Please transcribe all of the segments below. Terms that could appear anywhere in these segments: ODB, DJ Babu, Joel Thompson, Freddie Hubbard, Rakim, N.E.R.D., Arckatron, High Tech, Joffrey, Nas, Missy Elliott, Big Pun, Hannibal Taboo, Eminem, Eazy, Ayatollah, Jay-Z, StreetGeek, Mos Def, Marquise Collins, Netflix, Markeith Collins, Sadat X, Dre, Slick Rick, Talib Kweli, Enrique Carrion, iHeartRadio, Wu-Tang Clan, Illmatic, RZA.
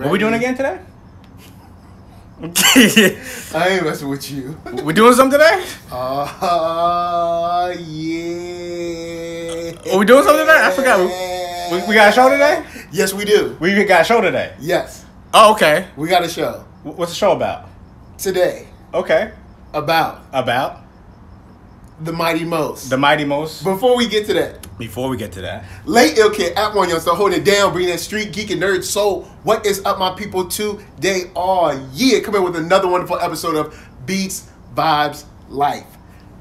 What are we doing again today? I ain't messing with you. We doing something today? Yeah. Are we doing something today? I forgot. We got a show today? Yes, we do. We got a show today? Yes. Oh, okay. We got a show. What's the show about? Today. Okay. About? The Mighty Most. The Mighty Most. Before we get to that. Late Ill Kid at one, yo. So hold it down. Bring that street geek and nerd soul. What is up, my people? Today, all year. Come in with another wonderful episode of Beats, Vibes, Life.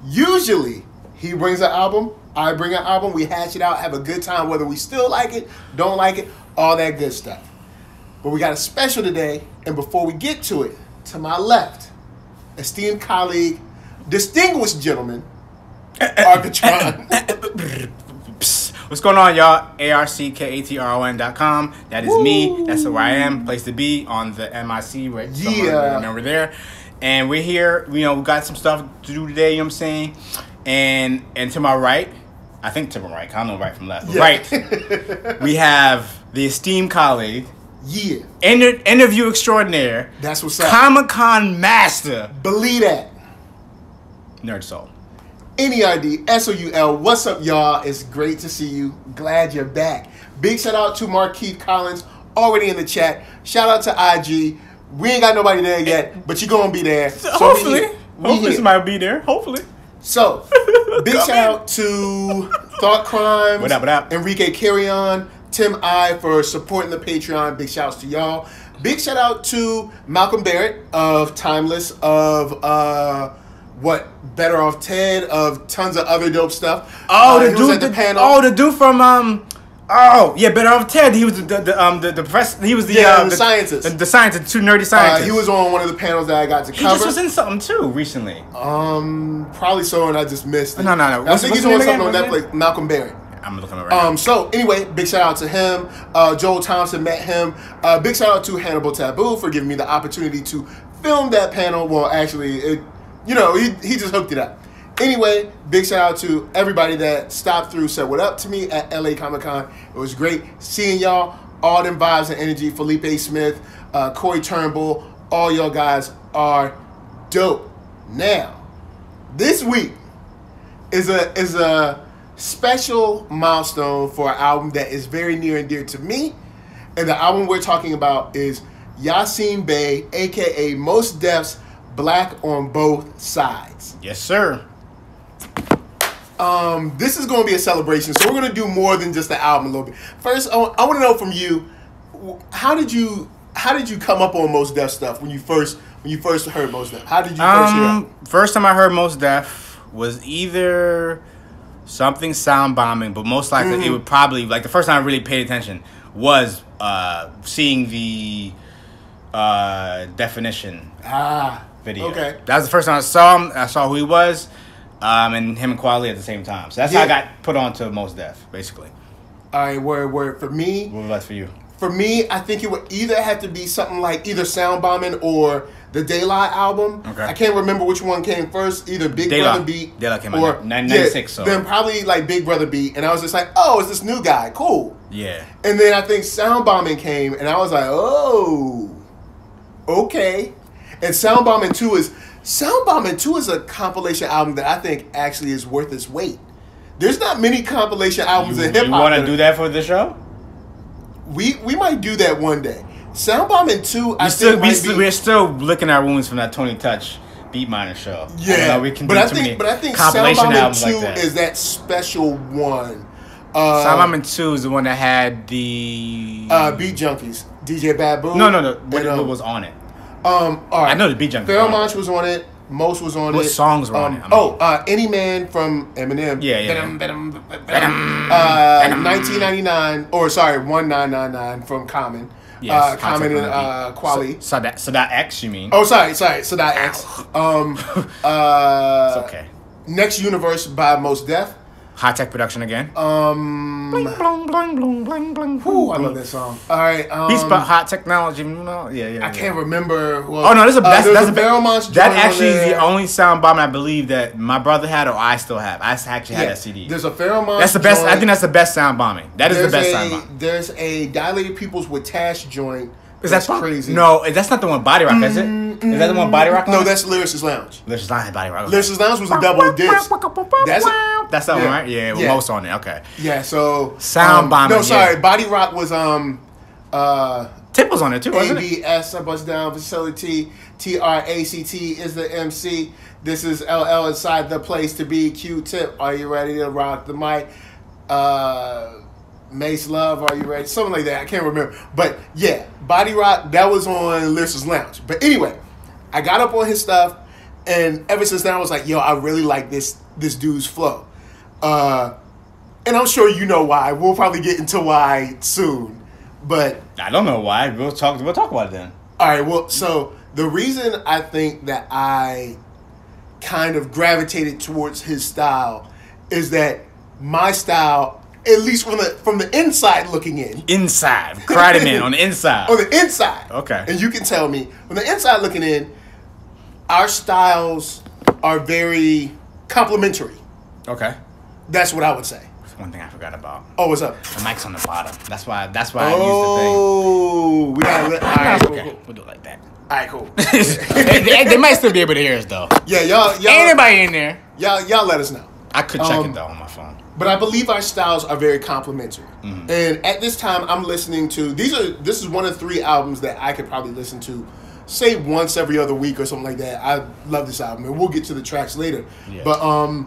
Usually, he brings an album. I bring an album. We hash it out. Have a good time. Whether we still like it, don't like it, all that good stuff. But we got a special today. And before we get to it, to my left, esteemed colleague, distinguished gentleman, Arbitron. What's going on, y'all? ARCKATRON.com. That is me. That's where I am. Place to be on the MIC right over there. And we're here. You know, we got some stuff to do today. You know what I'm saying? And to my right, I think to my right, I don't know right from left. But right, we have the esteemed colleague. Yeah. Interview extraordinaire. That's what's up. Comic-Con master. Believe that. Nerd soul. N.E.R.D. S.O.U.L. What's up, y'all? It's great to see you. Glad you're back. Big shout out to Markeith Collins, already in the chat. Shout out to IG. We ain't got nobody there yet, but you're going to be there. So hopefully. Hopefully somebody will be there. Hopefully. So, big shout out to Thought Crimes, what up? Enrique Carrion, Tim I for supporting the Patreon. Big shouts to y'all. Big shout out to Malcolm Barrett of Timeless, of... Better Off Ted, of tons of other dope stuff. Oh, the dude from Better Off Ted. He was the scientist. The scientist, two nerdy scientists. He was on one of the panels that I got to cover. He just was in something too recently. Probably so, and I just missed it. No. I think he's on something on Netflix. Malcolm Barrett. I'm looking right now. So anyway, big shout out to him. Joel Thompson, met him. Big shout out to Hannibal Taboo for giving me the opportunity to film that panel. Well, actually, he just hooked it up. Anyway, big shout out to everybody that stopped through, said what up to me at LA Comic Con. It was great seeing y'all, all them vibes and energy. Felipe Smith, Corey Turnbull, all y'all guys are dope. Now, this week is a special milestone for an album that is very near and dear to me. And the album we're talking about is Yasin Bey, aka Mos Def's Black on Both Sides. Yes, sir. This is going to be a celebration, so we're going to do more than just the album a little bit. First, I want to know from you, how did you come up on Mos Def stuff when you first heard Mos Def? How did you first hear it? First time I heard Mos Def was either something Soundbombing, but most likely it would probably, like, the first time I really paid attention was seeing the Definition. Video. Okay. That was the first time I saw him. I saw who he was, and him and Kweli at the same time. So that's how I got put on to Mos Def, basically. All right, word. For me... What was that for you? For me, I think it would either have to be something like either Soundbombing or the De La album. Okay. I can't remember which one came first. Either Big Brother Beat... De La came out in 1996. Yeah, so. Then probably like Big Brother Beat, and I was just like, oh, it's this new guy. Cool. Yeah. And then I think Soundbombing came, and I was like, oh... Okay. And Soundbombing 2 is a compilation album that I think actually is worth its weight. There's not many compilation albums in hip hop. You want to do that for the show? We might do that one day. Soundbombing 2, we're still licking our wounds from that Tony Touch Beat Minor show. Yeah. I think Soundbombing 2 is that special one. Soundbombing 2 is the one that had the Beat Junkies, DJ Babu. No. What was on it? All right. I know the Beat Junkies. Pharoah Monch was on it. Most was on it. What songs were on it? Any Man from Eminem. Yeah. 1999 or sorry, 1999 from Common. Yes. Common and Kweli. Sadat X, you mean? Oh, sorry, Sadat X. It's okay. Next Universe by Mos Def. High Tech production again. Bling, bling, bling, bling, bling, bling. Woo, I love that song. All right. Beats by High Technology. No, yeah. I can't remember. Well, that's a Pharoah Monch. That actually is the only Soundbombing I believe that my brother had or I still have. I actually had that CD. There's a Pharoah Monch. That's the best. Joint. I think that's the best Soundbombing. That is the best Soundbombing. There's a Dilated Peoples with Tash joint Is that crazy? No, that's not the one Body Rock, is it? Is that the one Body Rock? No, that's Lyricist Lounge. Lyricist Lounge and Body Rock. Okay. Lyricist Lounge was a double disc. That's that one, right? Yeah, with Mos on it. Okay. Yeah. So Soundbombing. No, sorry, Body Rock was Tip was on it too, wasn't it? ABS, I Bust Down Facility. TRACT is the MC. This is LL Inside the Place to Be. Q-Tip, are you ready to rock the mic? Mace Love, are you ready? Something like that. I can't remember. But yeah, Body Rock, that was on Lyricist Lounge. But anyway, I got up on his stuff, and ever since then I was like, yo, I really like this dude's flow. And I'm sure you know why. We'll probably get into why soon. But I don't know why. We'll talk about it then. All right, well, so the reason I think that I kind of gravitated towards his style is that my style, at least from the inside looking in. Inside. Crowded in on the inside. On the inside. Okay. And you can tell me, from the inside looking in, our styles are very complementary. Okay. That's what I would say. One thing I forgot about. Oh, what's up? The mic's on the bottom. That's why I used the thing. Oh, we gotta let. All right, cool, okay. Cool. We'll do it like that. All right, cool. they might still be able to hear us though. Yeah, y'all. Ain't anybody in there? Y'all let us know. I could check it though on my phone. But I believe our styles are very complementary. Mm-hmm. And at this time, I'm listening to this is one of 3 albums that I could probably listen to, say once every other week or something like that. I love this album, and we'll get to the tracks later. Yeah. But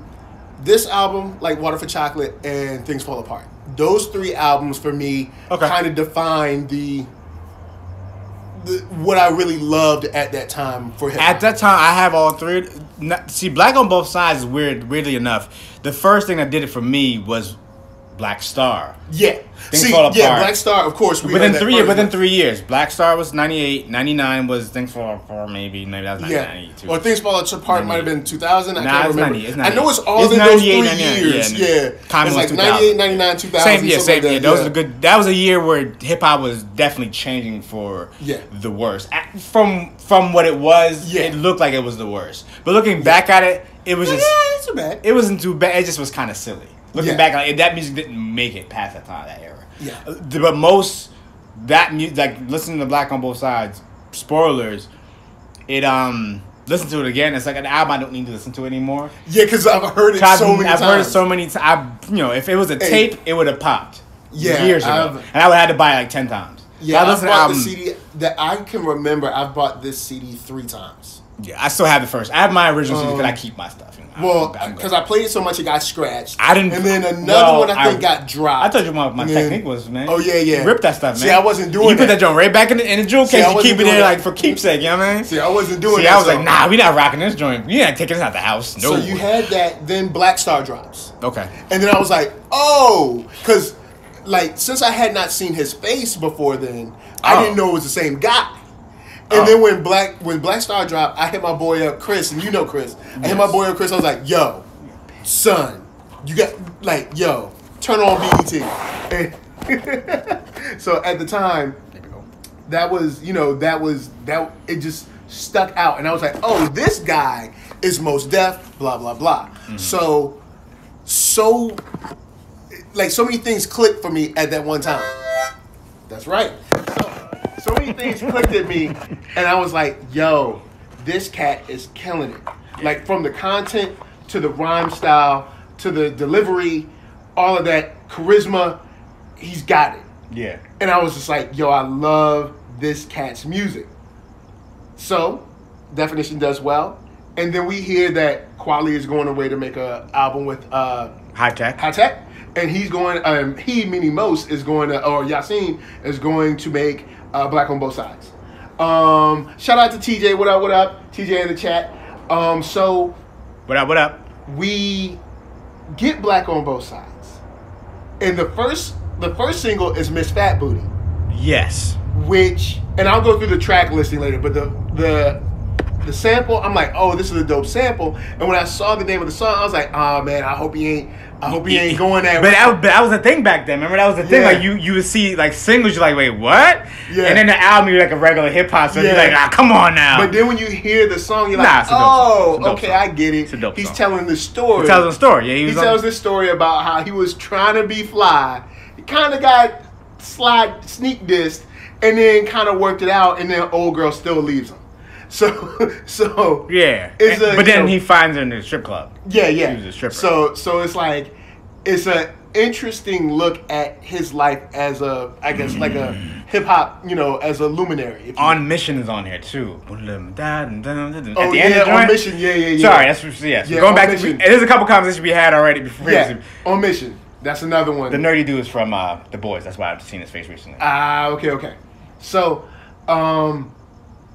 this album, like Water for Chocolate and Things Fall Apart, those 3 albums for me kind of define the what I really loved at that time for him. At that time, I have all 3. See, Black on Both Sides is weird. Weirdly enough, the first thing that did it for me was Black Star. Yeah, Things Fall Apart. Yeah, Black Star. Of course, within three years, Black Star was 98, 99 was Things Fall Apart. Maybe that was 92. Or Things Fall Apart might have been 2000. I can't remember. I know it's all in those 3 years. Yeah, it's like 98, 99, 2000. Same year. Those are good. That was a year where hip hop was definitely changing for the worst. From what it was, it looked like it was the worst. But looking back at it, it was just not too bad. It wasn't too bad. It just was kind of silly. Looking back, like, that music didn't make it past that time, that era. Yeah. But most that music, like listening to Black on Both Sides, spoilers. It listen to it again. It's like an album I don't need to listen to anymore. Yeah, because I've heard it so many times. I've heard it so many times. You know, if it was a tape, it would have popped. Yeah, years ago, and I would have had to buy it like 10 times. Yeah, I've bought the CD that I can remember. I've bought this CD 3 times. Yeah, I still have the first. I have my original CD because I keep my stuff. You know, because I played it so much, it got scratched. I didn't. And then another one I think got dropped. I told you what my technique was, man. Oh yeah. Rip that stuff, man. See, I wasn't doing. You put that joint right back in the jewel case. You keep it there like for keepsake, you know what I mean? See, I wasn't doing. See, I was like, nah, we not rocking this joint. We not taking this out the house. No. So you had that. Then Black Star drops. Okay. And then I was like, oh, because like since I had not seen his face before then, I didn't know it was the same guy. And then when Black Star dropped, I hit my boy up, Chris, and you know Chris. I hit my boy up, Chris. I was like, yo, son, you got, like, yo, turn on BET. And so at the time, that it just stuck out. And I was like, oh, this guy is Mos Def, blah, blah, blah. Mm-hmm. So, like, so many things clicked for me at that one time. That's right. So many things clicked at me, and I was like, yo, this cat is killing it. Like, from the content, to the rhyme style, to the delivery, all of that charisma, he's got it. Yeah. And I was just like, yo, I love this cat's music. So, Definition does well. And then we hear that Kweli is going away to make an album with High Tech. And he's going, Yasin is going to make Black on Both Sides. Shout out to TJ. What up? TJ in the chat. So What up? We get Black on Both Sides. And the first single is Miss Fat Booty. Yes. Which, and I'll go through the track listing later, but the sample, I'm like, oh, this is a dope sample. And when I saw the name of the song, I was like, oh man, I hope he ain't going that way. But that was a thing back then. Remember, that was a thing. Like you would see like singles, you're like, wait, what? Yeah. And then the album, you're like a regular hip hop, so you're like, ah, come on now. But then when you hear the song, you're like, okay, I get it. He's telling the story. He tells the story. Yeah, he tells this story about how he was trying to be fly. He kind of got sneak dissed. and then kind of worked it out, and then old girl still leaves him. So yeah. But then he finds her in the strip club. Yeah, yeah. She was a stripper. So it's like, it's a interesting look at his life as a, I guess, like a hip hop, you know, as a luminary. On Mission is on here too. Oh yeah, On Mission. Yeah. Sorry, that's yes. Yeah, going back to, there's a couple conversations we had already before. Yeah, On Mission. That's another one. The nerdy dude is from The Boys. That's why I've seen his face recently. Okay. So,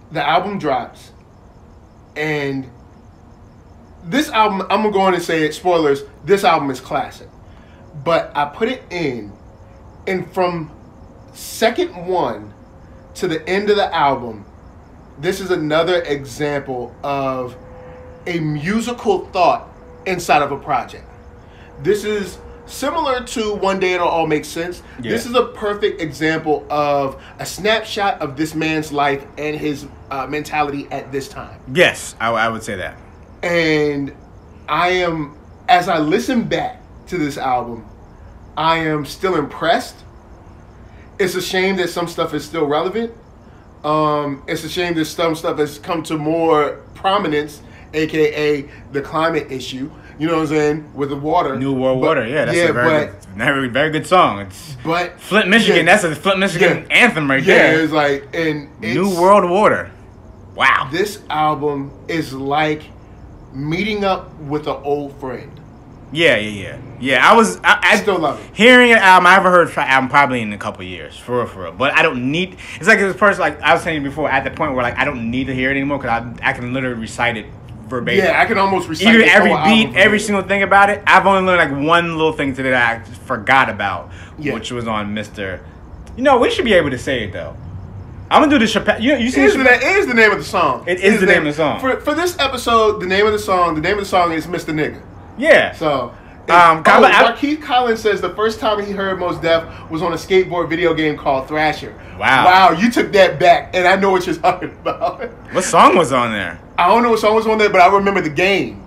the album drops, and this album, I'm gonna go on and say it, spoilers, this album is classic. But I put it in, and from second one to the end of the album, this is another example of a musical thought inside of a project. This is similar to One Day It'll All Make Sense. Yeah. This is a perfect example of a snapshot of this man's life and his mentality at this time. Yes, I would say that. And I am, as I listen back to this album, I am still impressed. It's a shame that some stuff is still relevant. It's a shame that some stuff has come to more prominence, aka the climate issue. You know what I'm saying? With the water. New World Water, yeah. That's a very good song. But Flint, Michigan. Yeah, that's a Flint, Michigan anthem right there. Yeah, it's like... and it's, New World Water. Wow. This album is like meeting up with an old friend. Yeah, I still love it. Hearing an album, I haven't heard an album probably in a couple of years. For real. But I don't need... It's like this person, like I was saying before, at the point where like I don't need to hear it anymore because I can literally recite it verbatim. Yeah, I can almost recite every beat, every single thing about it. I've only learned like one little thing today that I forgot about, which was on Mr. You know, we should be able to say it though. I'm gonna do the Chappelle. You see, that is the name of the song. It is the name of the song. For this episode, the name of the song is Mr. Nigga. Yeah. So, Marquise Collins says the first time he heard Mos Def was on a skateboard video game called Thrasher. Wow, you took that back, and I know what you're talking about. What song was on there? I don't know what song was on there, but I remember the game.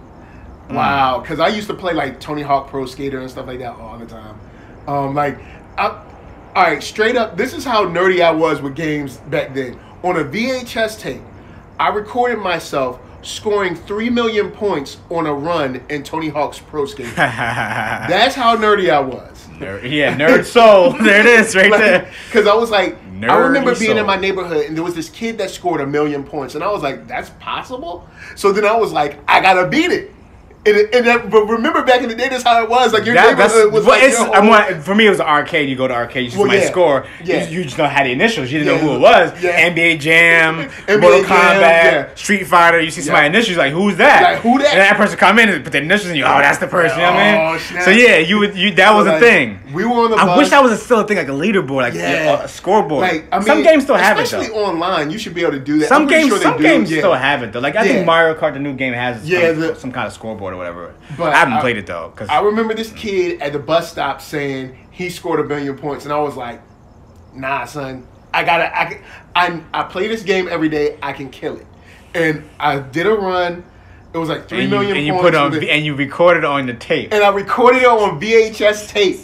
Wow, because I used to play like Tony Hawk Pro Skater and stuff like that all the time. All right, straight up, this is how nerdy I was with games back then. On a VHS tape, I recorded myself scoring 3 million points on a run in Tony Hawk's Pro Skater. That's how nerdy I was. Nerd soul. There it is right there. Because I was like, nerdy, I remember being in my neighborhood and there was this kid that scored 1 million points. And I was like, that's possible? So then I was like, I got to beat it. But remember back in the day, that's how it was. Like your neighborhood was like for me, it was an arcade. You go to arcade, you see my score. Yeah. You just know how the initials. You didn't know who it was. Yeah. NBA Jam, Mortal Kombat, Street Fighter. You see somebody's initials, like who's that? Like who that? And that person come in and put the initials in you. Oh, that's the person. You know what I mean? Snap. So yeah, that was a thing. We were on the bus. I wish that was still a thing, like a leaderboard, like a scoreboard. Like, I mean, some games still have it though. Especially online, you should be able to do that. Some games still have it though. Like I think Mario Kart, the new game, has some kind of scoreboard or whatever, but I haven't played it though. Cause I remember this kid at the bus stop saying he scored 1 million points, and I was like, "Nah, son, I play this game every day. I can kill it." And I did a run. It was like 3 million points. And you recorded it on the tape. And I recorded it on VHS tape.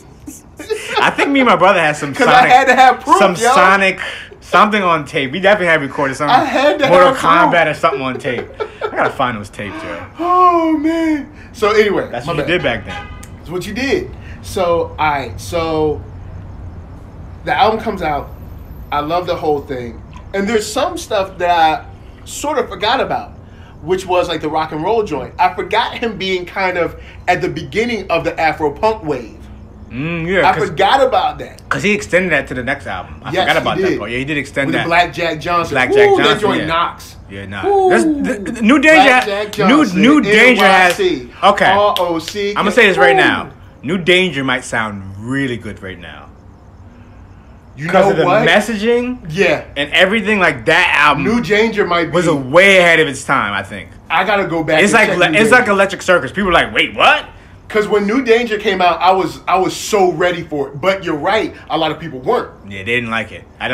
I think me and my brother had some. Because I had to have proof. Sonic something on tape. We definitely had recorded something. I had to Mortal Kombat or something on tape. I gotta find those tapes, yo. Oh man. So anyway, that's what you did back then. That's what you did. So alright, so the album comes out. I love the whole thing, and there's some stuff that I sort of forgot about, which was like the rock and roll joint. I forgot him being kind of at the beginning of the Afro punk wave. I forgot about that. Because he extended that to the next album. I forgot about that. Oh, yeah, he did extend that. With Black Jack Johnson. That joint knocks. Yeah, knocks. New Danger. New Danger has. Okay. ROC. I'm going to say this right now. New Danger might sound really good right now. You know what? Because of the messaging. Yeah. And everything like that album. New Danger might be. Was way ahead of its time, I think. I got to go back. It's like Electric Circus. People are like, wait, what? Because when New Danger came out, I was so ready for it. But you're right, a lot of people weren't. Yeah, they didn't like it. I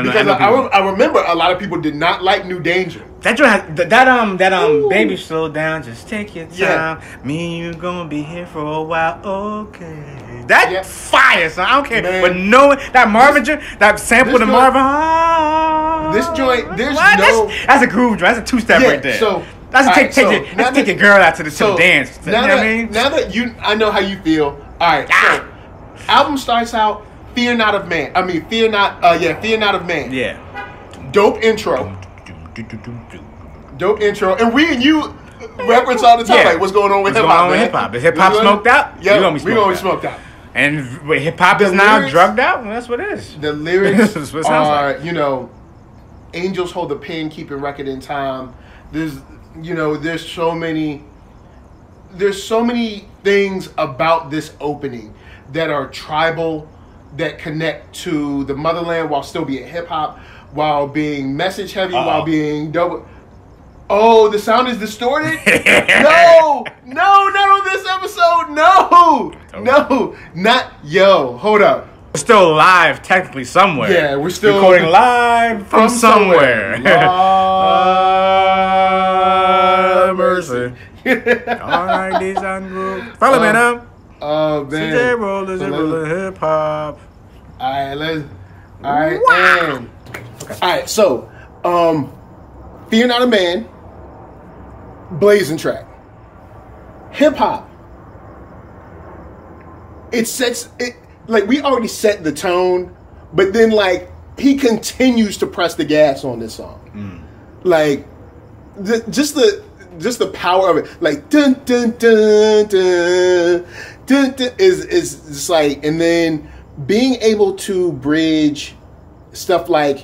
remember a lot of people did not like New Danger. That baby slow down, just take your time. Yeah. Me and you gonna be here for a while, okay. That fire, son. I don't care. Man. But no, that Marvin, that sample to Marvin. This joint, there's no. That's a groove joint. That's a two-step right there. So that's a take your girl out to the dance. You know what I mean? Now that I know how you feel. All right. So album starts out. Fear Not of Man. I mean, Fear Not of Man. Yeah. Dope intro. Dope intro. And we and you reference all the time. Yeah. Like, what's going on with hip hop? Is hip hop smoked out? Yeah. We're going to be smoked out. And hip hop is now drugged out? Well, that's what it is. The lyrics are, like, you know, angels hold the pen, keeping record in time. There's, you know, there's so many things about this opening that are tribal, that connect to the motherland while still being hip hop, while being message heavy, while being double. Oh, the sound is distorted? No, not on this episode. Hold up. We're still live technically somewhere. Yeah, we're still recording live from somewhere. Mercy. All right, these on group. Follow me now. Oh man. CJ Rollers and hip hop. Alright, Alright, so Fear Not a Man, blazing track. Hip hop. It sets it, like, we already set the tone, but then, like, he continues to press the gas on this song. Like just the power of it, like dun dun dun dun dun, dun is just like, and then being able to bridge stuff like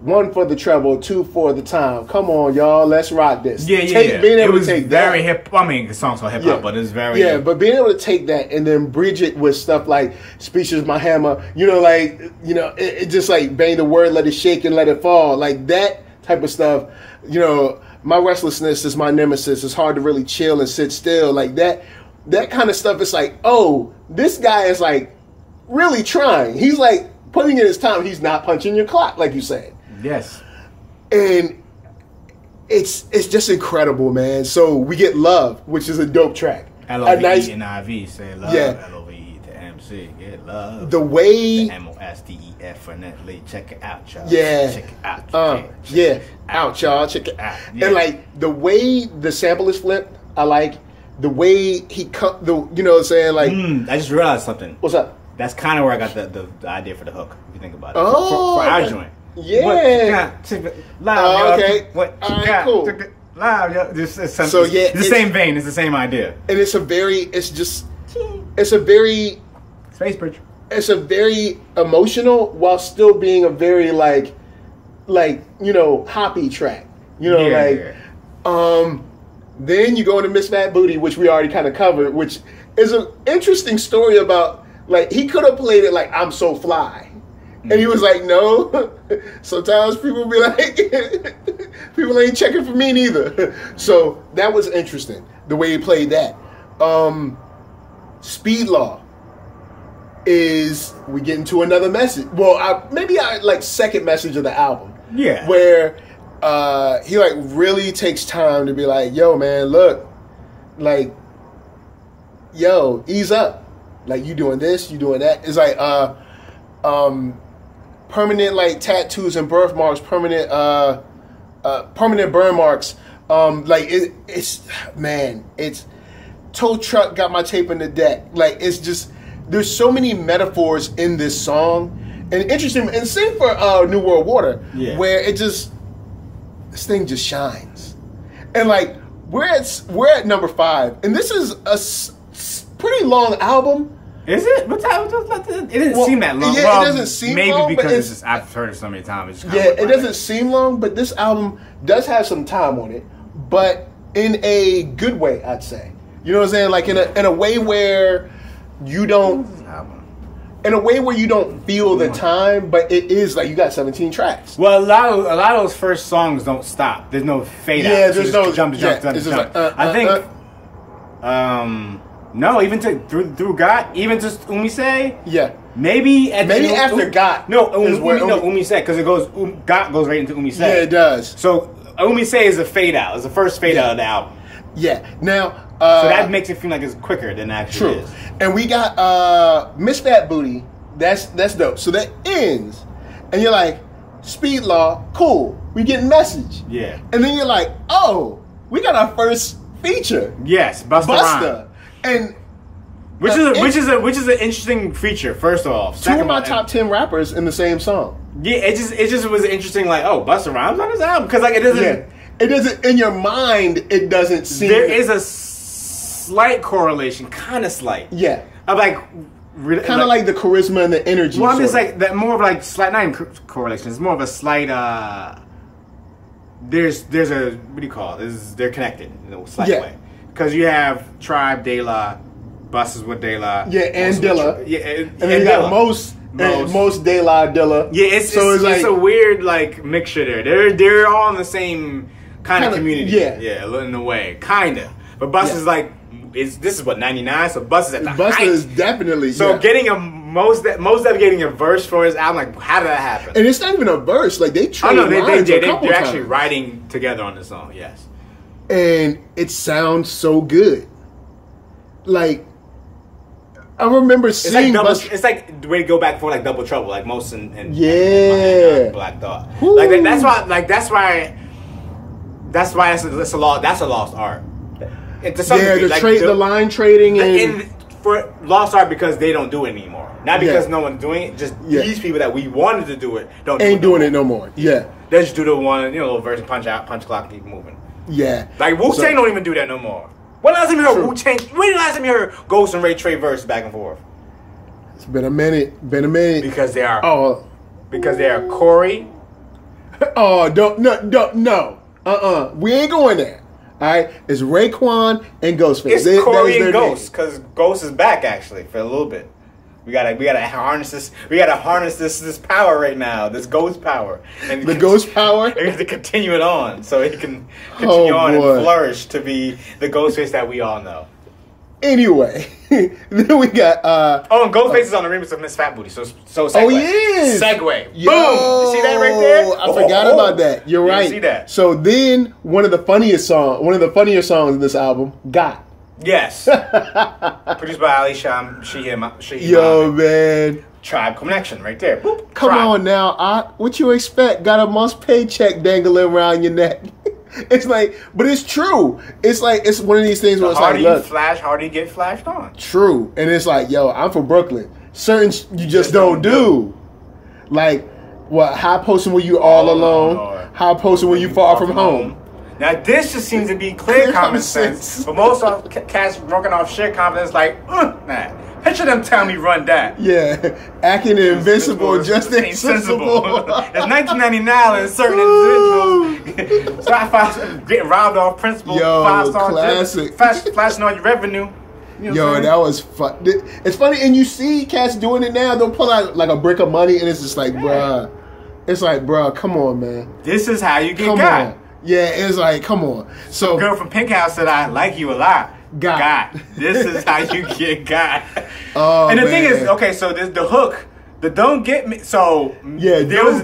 one for the treble, two for the time. Come on, y'all, let's rock this. Being able to take that. It was very hip. I mean, the song's so hip hop, but it's very hip. But being able to take that and then bridge it with stuff like "Speech is my hammer," you know, like, you know, it just like bang the word, let it shake and let it fall, like that type of stuff, you know. My restlessness is my nemesis. It's hard to really chill and sit still. Like that kind of stuff. It's like, oh, this guy is like really trying. He's like putting in his time. He's not punching your clock, like you said. Yes. And it's just incredible, man. So we get Love, which is a dope track. L-O-V-E and I-V, say love. L-O-V-E to M-C, get love. The way. M-O-S-D-E-F, check it out, y'all. Yeah. Check it out. Yeah. Out, y'all, check it out. Yeah. And like the way the sample is flipped, I like the way he cut the, you know what I'm saying, like I just realized something. What's up? That's kind of where I got the idea for the hook, if you think about it. Oh, for our joint. Yeah. What you got? Live, okay. What you got? Cool. Live, y'all. It's the same vein, it's the same idea. And it's a very space bridge. It's a very emotional while still being a very like, you know, hoppy track, you know, then you go into Miss Fat Booty, which we already kind of covered, which is an interesting story about, like, he could have played it like I'm so fly, and he was like, no, sometimes people be like, people ain't checking for me neither. So that was interesting, the way he played that. Speed Law is, we get into another message, second message of the album. Yeah. Where he like really takes time to be like, yo man, look, like, yo, ease up. Like, you doing this, you doing that. It's like permanent like tattoos and birthmarks, permanent burn marks. Like it's man, it's tow truck got my tape in the deck. Like, it's just, there's so many metaphors in this song. And interesting, and same for New World Water, where it just, this thing just shines. And like, we're at number 5, and this is a pretty long album. Is it? What time? It didn't seem that long. Yeah, well, it doesn't seem maybe long. Maybe because it's just, I've heard it so many times. It doesn't seem long, but this album does have some time on it, but in a good way, I'd say. You know what I'm saying? Like in a way where you don't. In a way where you don't feel the time, but it is like you got 17 tracks. Well, a lot of those first songs don't stop. There's no fade out. Yeah, there's no jump. I think, no, even to through God, even just Umise. Yeah, maybe after God. No, Umise, because it goes God goes right into Umise. Yeah, it does. So Umise is a fade out. It's the first fade out of the album. Yeah. Now. So that makes it feel like it's quicker than it actually is. And we got Miss Fat Booty. That's dope. So that ends, and you're like, speed law, cool. We get message. Yeah. And then you're like, oh, we got our first feature. Yes, Busta. And which is an interesting feature. First off, two of my top 10 rappers in the same song. Yeah, it just was interesting. Like, oh, Busta Rhymes on his album, because like it doesn't. Yeah. It doesn't in your mind. It doesn't seem there is a slight correlation, kind of slight. Yeah, of like. Kind of like the charisma and the energy. Well, I mean, it's like that more of like slight, not even correlation. It's more of a slight. There's a, what do you call it? They're connected in a slight way, because you have Tribe, De La, Busta's with De La. Yeah, and Dilla. Yeah, and then you got Mos De La, Dilla. Yeah, it's a weird like mixture there. They're all in the same kind of community. Yeah, yeah, in a way, kinda. But Busta's like. This is what 99, so Busta's at the height. Busta is definitely getting a Mos Def getting a verse for his album. Like, how did that happen? And it's not even a verse. Like they trade they're actually writing together on the song. Yes, and it sounds so good. Like I remember seeing Busta. It's like the way to go back for like Double Trouble, like Mos and Black Thought. Woo. Like that's why that's a lost art. To some degree, the line trading and for lost art because they don't do it anymore. Not because no one's doing it. Just these people that we wanted to do it ain't doing it no more. Yeah, they just do the one little verse, punch out, punch clock, keep moving. Yeah, like Wu-Tang don't even do that no more. When last time you heard Wu-Tang? When last time you heard Ghost and Ray Trey verse back and forth? It's been a minute. Because they are Corey. Oh, no. We ain't going there. All right, it's Raekwon and Ghostface. It's Corey and Ghost, because Ghost is back actually for a little bit. We gotta harness this. We gotta harness this power right now. This Ghost power and the Ghost power. We have to continue it on so it can continue on and flourish to be the Ghostface that we all know. Anyway, then we got and Ghostface is on the remix of Miss Fat Booty. So segue. Oh yeah, segue. Yo, boom. You see that right there? I forgot about that. You're right. See that. So then one of the funnier songs in this album, Got. Yes. Produced by Ali Sham. Man. Tribe connection right there. Boop. Come on now, what you expect? Got a month's paycheck dangling around your neck. It's like, but it's true. It's like, it's one of these things where it's like, look. How do you get flashed on? True. And it's like, yo, I'm from Brooklyn. Certain you just don't do. Like, high posting when you all alone? High posting when you far from home? Now, this just seems to be clear common sense. But most of cats broken off shit confidence, like, nah. Picture them tell me run that. Yeah. Acting invincible, just insensible. It's 1999 and certain individuals. So I found getting robbed off principles. Yo, 5-star classic. Flashing on your revenue. You know that was fun. It's funny, and you see cats doing it now. They'll pull out like a brick of money, and it's just like, bruh. It's like, bruh, come on, man. This is how you get got. Yeah, it's like, come on. So girl from Pink House said, I like you a lot. God. This is how you get God. Oh, and the thing is, okay, so there's the hook, the don't get me. So yeah, there has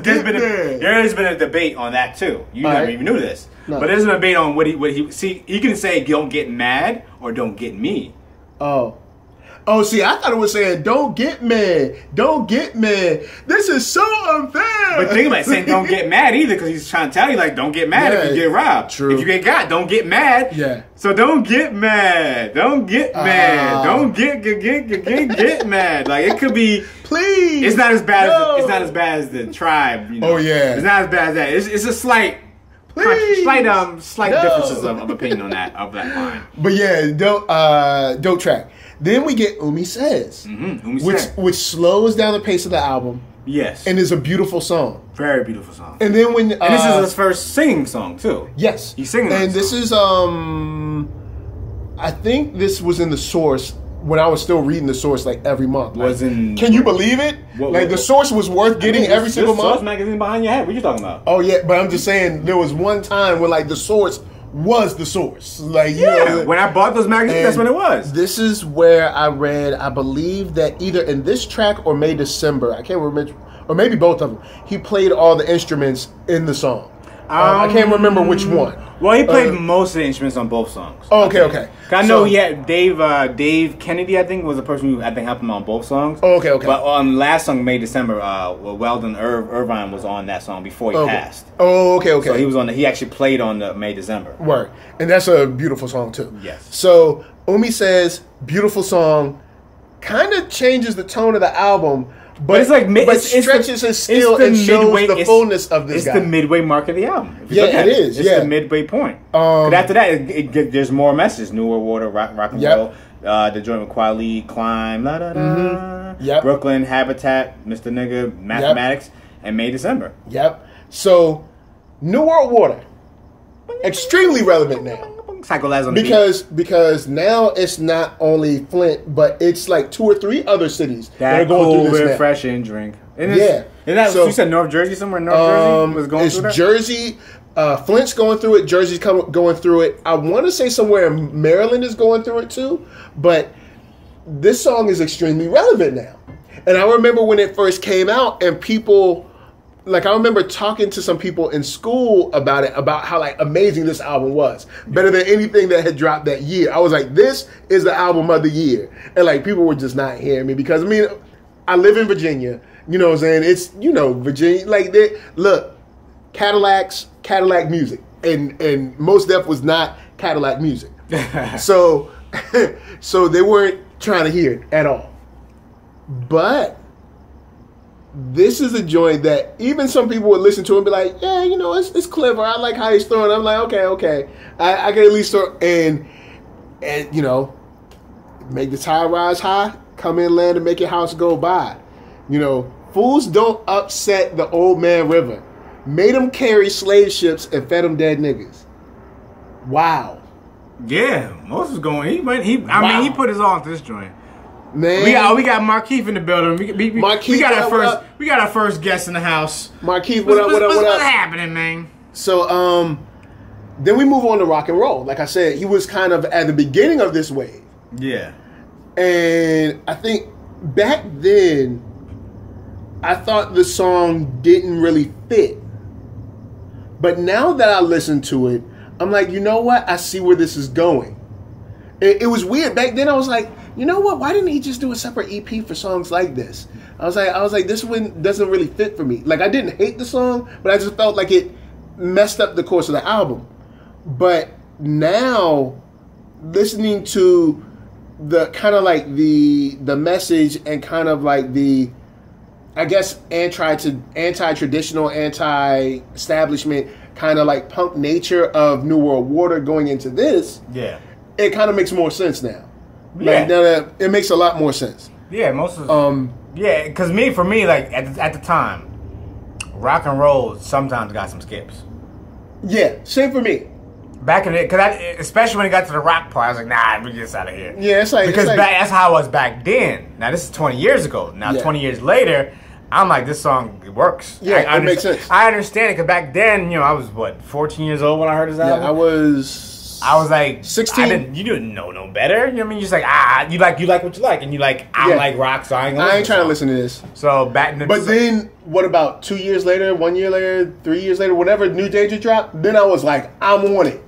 been a debate on that too. You never even knew this, but there's a debate on what he see. He can say don't get mad or don't get me. Oh, see, I thought it was saying don't get mad, don't get mad. This is so unfair. But think about it, saying don't get mad either, because he's trying to tell you like don't get mad if you get robbed. True. If you get got, don't get mad. Yeah. So don't get mad, don't get mad, don't get mad. Like it could be. Please. It's not as bad. It's not as bad as the Tribe. You know? Oh yeah. It's not as bad as that. It's a slight. Slight differences of opinion on that line. But yeah, dope track. Then we get Umi Says, which slows down the pace of the album. Yes, and is a beautiful song, very beautiful song. And then when and this is his first singing song too. Yes, he's singing. And this is I think this was in the Source when I was still reading the Source like every month. Can you believe it? Like the Source was worth getting every single month. Source magazine behind your head. What are you talking about? Oh yeah, but I'm just saying there was one time where like the Source was the Source. Like, you know, when I bought those magazines, that's when it was. This is where I read, I believe that either in this track or May December, I can't remember, or maybe both of them, he played all the instruments in the song. I can't remember which one. Well, he played most of the instruments on both songs. Oh, okay, okay. I know he had Dave Kennedy, I think, was the person who, I think, helped him on both songs. Oh, okay, okay. But on last song, May December, Weldon Irvine was on that song before he passed. Oh, okay, okay. So he was on. He actually played on the May December. Right, and that's a beautiful song too. Yes. So Umi says, beautiful song, kind of changes the tone of the album. But it's like it stretches and shows the fullness of this guy. It's the midway mark of the album. Yeah, it is. It's the midway point. But after that, there's more messages. Newer Water, Rock and Roll, the joint with Kweli, Climb, La Da Da, Brooklyn, Habitat, Mr. Nigga, Mathematics, and May December. Yep. So, New World Water, extremely relevant now. Because now it's not only Flint, but it's like 2 or 3 other cities that are going through this now. Fresh and drink. So you said North Jersey somewhere. North Jersey was going through that. It's Jersey. Flint's going through it. Jersey's going through it. I want to say somewhere in Maryland is going through it too. But this song is extremely relevant now. And I remember when it first came out, and people. Like, I remember talking to some people in school about it, about how, like, amazing this album was. Better than anything that had dropped that year. I was like, this is the album of the year. And, like, people were just not hearing me because, I mean, I live in Virginia. You know what I'm saying? It's, you know, Virginia. Like, look, Cadillac music. And Mos Def was not Cadillac music. So they weren't trying to hear it at all. But this is a joint that even some people would listen to and be like, yeah, you know, it's clever. I like how he's throwing it. I'm like, okay, okay. I can at least throw and you know, make the tide rise high, come in, land, and make your house go by. You know, fools don't upset the old man river. Made him carry slave ships and fed him dead niggas. Wow. Yeah, Moses going. I mean, he put his all into this joint. Man. We got Markeith in the building. We got our first guest in the house. Markeith, what's happening, man? So then we move on to rock and roll. Like I said, he was kind of at the beginning of this wave. Yeah. And I think back then I thought the song didn't really fit. But now that I listen to it, I'm like, you know what? I see where this is going. It was weird. Back then I was like, you know what? Why didn't he just do a separate EP for songs like this? I was like, this one doesn't really fit for me. Like, I didn't hate the song, but I just felt like it messed up the course of the album. But now, listening to the kind of like the message and kind of like the, I guess, anti-traditional, anti-establishment kind of like punk nature of New World Water going into this. Yeah, it kind of makes more sense now. Yeah, like, now that it makes a lot more sense. Yeah, most of yeah, because for me, like at the time, rock and roll sometimes got some skips. Yeah, same for me. Back in it, because especially when it got to the rock part, I was like, nah, we get this out of here. Yeah, it's like that's how I was back then. Now this is 20 years ago. Now 20 years later, I'm like, this song works. Yeah, it makes sense. I understand it because back then, you know, I was what 14 years old when I heard this album. Yeah, I was like 16. You didn't know no better. You know what I mean? You're just like, you like what you like, and you like, I like rock, so I ain't trying to listen to this. So back in the then, what about 2 years later, 1 year later, 3 years later, whatever New Danger dropped, then I was like, I'm on it.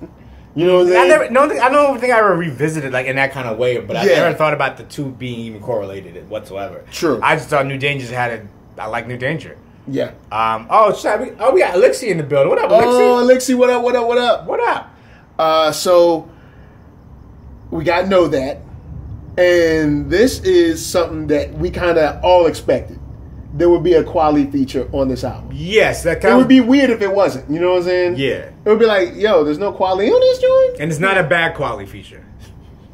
You know what I'm saying? I don't think I ever revisited like in that kind of way, but I never thought about the two being even correlated whatsoever. True. I just thought New Danger I like New Danger. Yeah. We got Elixir in the building. What up, Elixir? Oh, Elixir, what up, what up, what up? What up? So we got Know That, and this is something that we kind of all expected. There would be a Kweli feature on this album. Yes, it would be weird if it wasn't. You know what I'm saying? Yeah, it would be like, yo, there's no Kweli on this joint, and it's not a bad Kweli feature.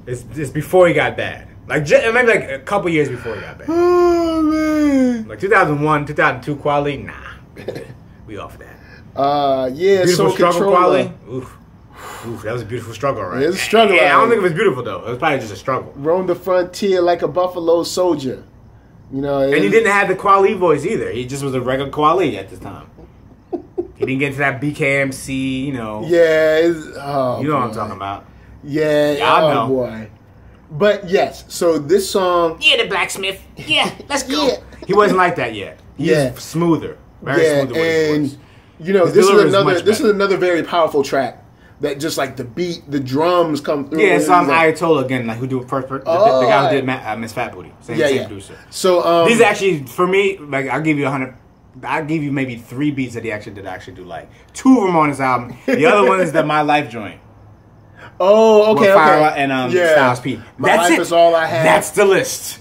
It's before he got bad, like maybe like a couple years before he got bad. Oh man, like 2001, 2002 Kweli, nah, we off that. Yeah, Beautiful Struggle Kweli. Oof. Oof, that was a beautiful struggle, right? Yeah, it was a struggle. Yeah, I don't think it was beautiful, though. It was probably just a struggle. Roam the frontier like a buffalo soldier. You know, and he didn't have the Kweli voice either. He just was a regular Kweli at the time. He didn't get into that BKMC, you know. Yeah. You know what I'm talking about. Yeah. I know. Boy. But, yes, so this song. Yeah, the blacksmith. Yeah, let's go. Yeah. He wasn't like that yet. He's smoother. Very smoother with his voice. You know, this is another very powerful track. That just like the beat, the drums come through. Yeah, so I'm like, Ayatollah again, like who do first. The guy who did Miss Fat Booty, same producer. So these actually, for me, like I'll give you 100. I give you maybe 3 beats that he actually did. I actually do like 2 of them on his album. The other one is the My Life joint. Oh, okay, okay. And Styles P. My life is all I have. That's the list.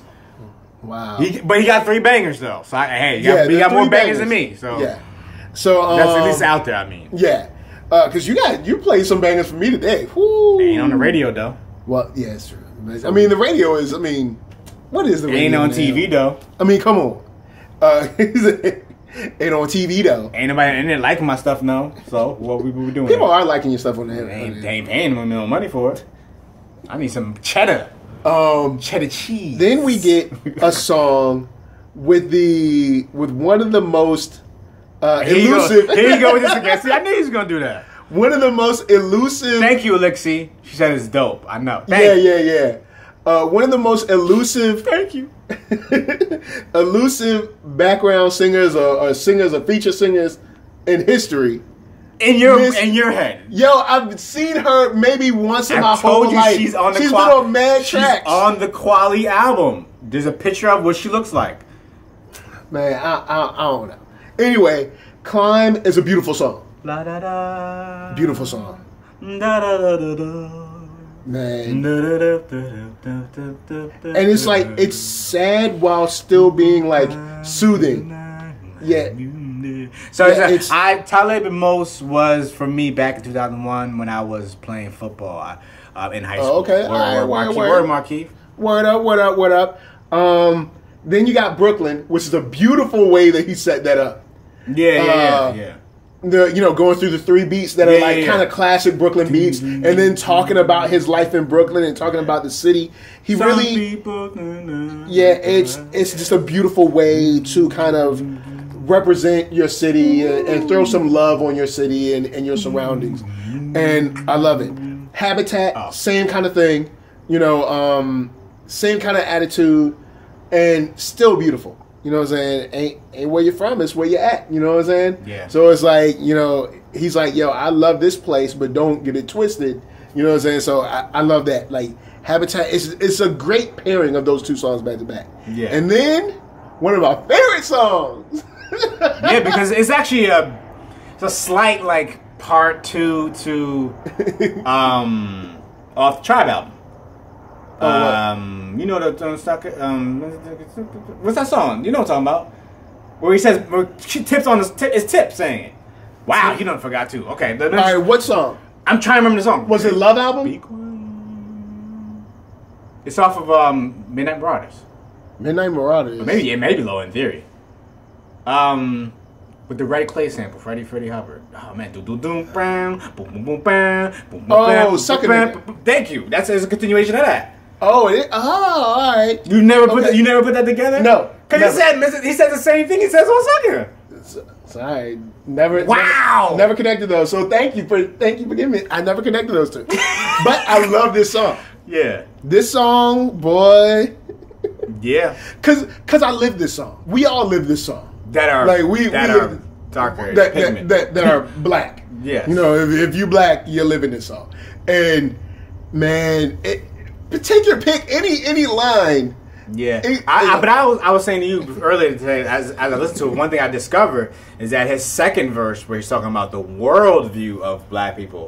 Wow. But he got 3 bangers though. So he got more bangers than me. So yeah. So that's at least out there. I mean. Yeah. Cause you played some bangers for me today. Woo. They ain't on the radio though. Well, yeah, it's true. I mean, the radio is. I mean, what is the radio? Ain't on TV though. I mean, come on. Ain't on TV though. Ain't nobody ain't liking my stuff no. So what we doing? People are liking your stuff on the internet. They ain't paying me no money for it. I need some cheddar. Cheddar cheese. Then we get a song with one of the most. Elusive. Here you go with this again. See, I knew he was gonna do that. One of the most elusive. Thank you, Alexi. She said it's dope. I know. Thank you. One of the most elusive. Thank you. Elusive background singers or feature singers in history. In your head. Yo, I've seen her maybe once in my whole life. She's on the Quali. She's been on mad tracks. She's on the Quali album. There's a picture of what she looks like. Man, I don't know. Anyway, Climb is a beautiful song. La, da, da. Beautiful song. Da, da, da, da, da. Man. Da, da, da, da, da, da, da, and it's like, it's sad while still being like soothing. Yeah. So yeah, Talib Mos was for me back in 2001 when I was playing football in high school. Okay. Word, Marquise. Word up, word up, word up. Then you got Brooklyn, which is a beautiful way that he set that up. Yeah. You know, going through the 3 beats that are like kind of classic Brooklyn beats, and then talking about his life in Brooklyn and talking about the city. He it's just a beautiful way to kind of represent your city and throw some love on your city and your surroundings. And I love it. Habitat, same kind of thing, you know, same kind of attitude. And still beautiful. You know what I'm saying? Ain't where you're from, it's where you're at. You know what I'm saying? Yeah. So it's like, you know, he's like, yo, I love this place, but don't get it twisted. You know what I'm saying? So I love that. Like, Habitat, it's a great pairing of those 2 songs back to back. Yeah. And then, one of our favorite songs. Yeah, because it's actually a slight, like, part 2 to off Tribe album. You know what's that song? You know what I'm talking about? Where he says she tips on his tip, saying it. Wow, you don't forgot to. Okay, all right. What song? I'm trying to remember the song. Was it Love album? It's off of Midnight Marauders. Midnight Marauders. Or maybe it may be Low in Theory. With the Red Clay sample, Freddie Hubbard. Oh man, do do do bam, boom boom boom bam, boom boom bam. Oh, sucking it. Thank you. That's a continuation of that. All right. You never put that together? No. Because he said the same thing he says on Sucker. Sorry. Never. Wow. Never connected those. So thank you for giving me. I never connected those 2. But I love this song. Yeah. This song, boy. Yeah. Cause I live this song. We all live this song. That are black. Yes. You know, if you black, you're living this song. And man, take your pick, any line. Yeah, I was saying to you earlier today, as I listened to it, one thing I discovered is that his second verse, where he's talking about the worldview of black people.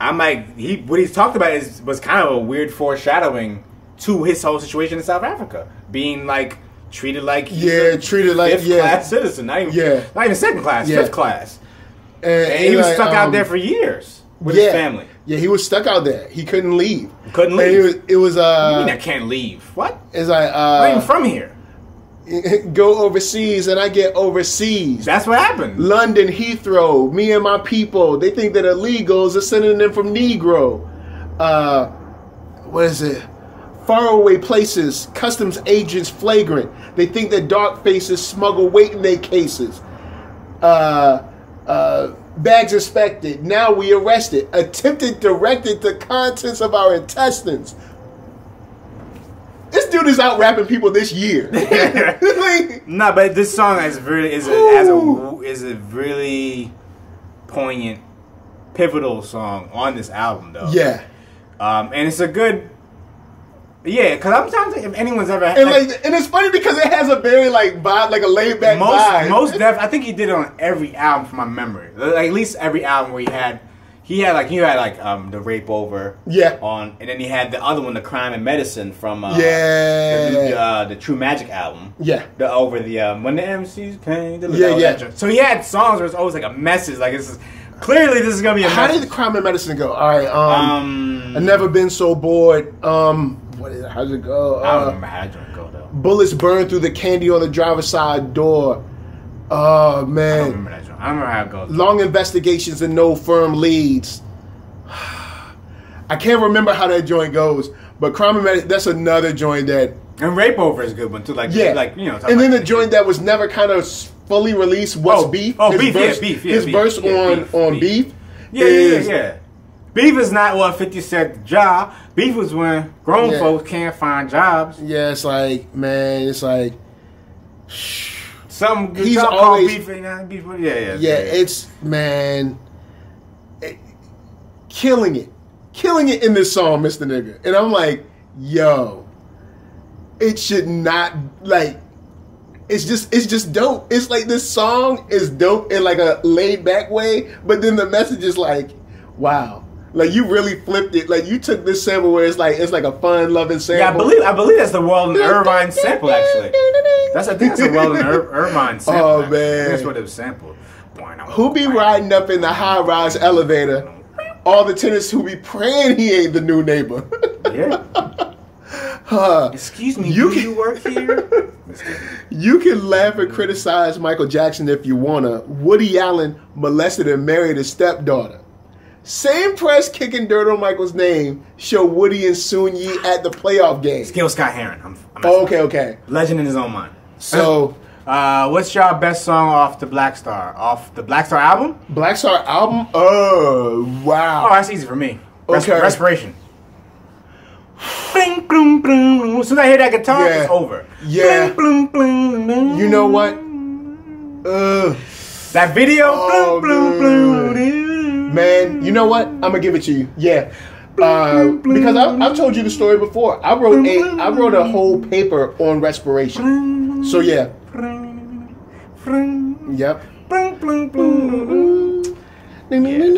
I'm like, what he's talked about was kind of a weird foreshadowing to his whole situation in South Africa, being like treated like fifth class citizen, not even second class, fifth class, and he was like, stuck out there for years with his family. Yeah, he was stuck out there. He couldn't leave. It was you mean I can't leave? What? It's like I'm from here. Go overseas and I get overseas. That's what happened. London Heathrow. Me and my people. They think that illegals are sending them from Negro. What is it? Faraway places. Customs agents flagrant. They think that dark faces smuggle weight in their cases. Bags inspected. Now we arrested. Attempted directed the contents of our intestines. This dude is out rapping people this year. Like, no, but this song is really is a really poignant, pivotal song on this album, though. Yeah. And it's a good... Yeah, because I'm trying to think if anyone's ever... And it's funny because it has a very, like, vibe, like a laid-back vibe. Mos Def, I think he did it on every album from my memory. Like, at least every album where he had the Rape Over. Yeah. On, and then he had the other one, the Crime and Medicine from the True Magic album. Yeah. When the MCs came. So he had songs where it's always like a message. Like it's clearly this is gonna be a message. How did the Crime and Medicine go? All right. I've never been so bored. How'd it go? I don't remember how it go though. Bullets burn through the candy on the driver's side door. Oh, man. I don't remember that joke. I don't remember how it goes. Long investigations and no firm leads. I can't remember how that joint goes, but Crime and Medicine, that's another joint that... And Rape Over is a good one, too. Like, yeah. Like, you know, and then the joint that was never kind of fully released was Beef. Oh, Beef, yeah, Beef. His verse on Beef. Yeah. Beef is not what 50 said to Ja. Beef was when grown folks can't find jobs. Yeah, it's like, man, it's like... Some good beef. Yeah, it's, man, killing it in this song, Mr. Nigga. And I'm like, yo, it should not, like, it's just dope. It's like this song is dope in like a laid back way, but then the message is like, wow. Like, you really flipped it. Like, you took this sample where it's like a fun, loving sample. Yeah, I believe that's the Weldon Irvine sample, actually. I think that's a Weldon Irvine sample. Oh, actually. Man. That's what it was sampled. Who be riding up in the high-rise elevator? All the tenants who be praying he ain't the new neighbor. Yeah. Excuse me, do you work here? You can laugh and criticize Michael Jackson if you want to. Woody Allen molested and married his stepdaughter. Same press kicking dirt on Michael's name. Show Woody and Soon-Yi at the playoff game. Skill Scott Heron. Okay. Legend in his own mind. So, what's y'all best song off the Black Star? Off the Black Star album? Black Star album? Oh, wow. Oh, that's easy for me. Okay. Respiration. As soon as I hear that guitar, it's over. Yeah. You know what? That video? Man, you know what? I'm gonna give it to you. Yeah, because I've told you the story before. I wrote a whole paper on respiration. So yeah. Yep. Yeah.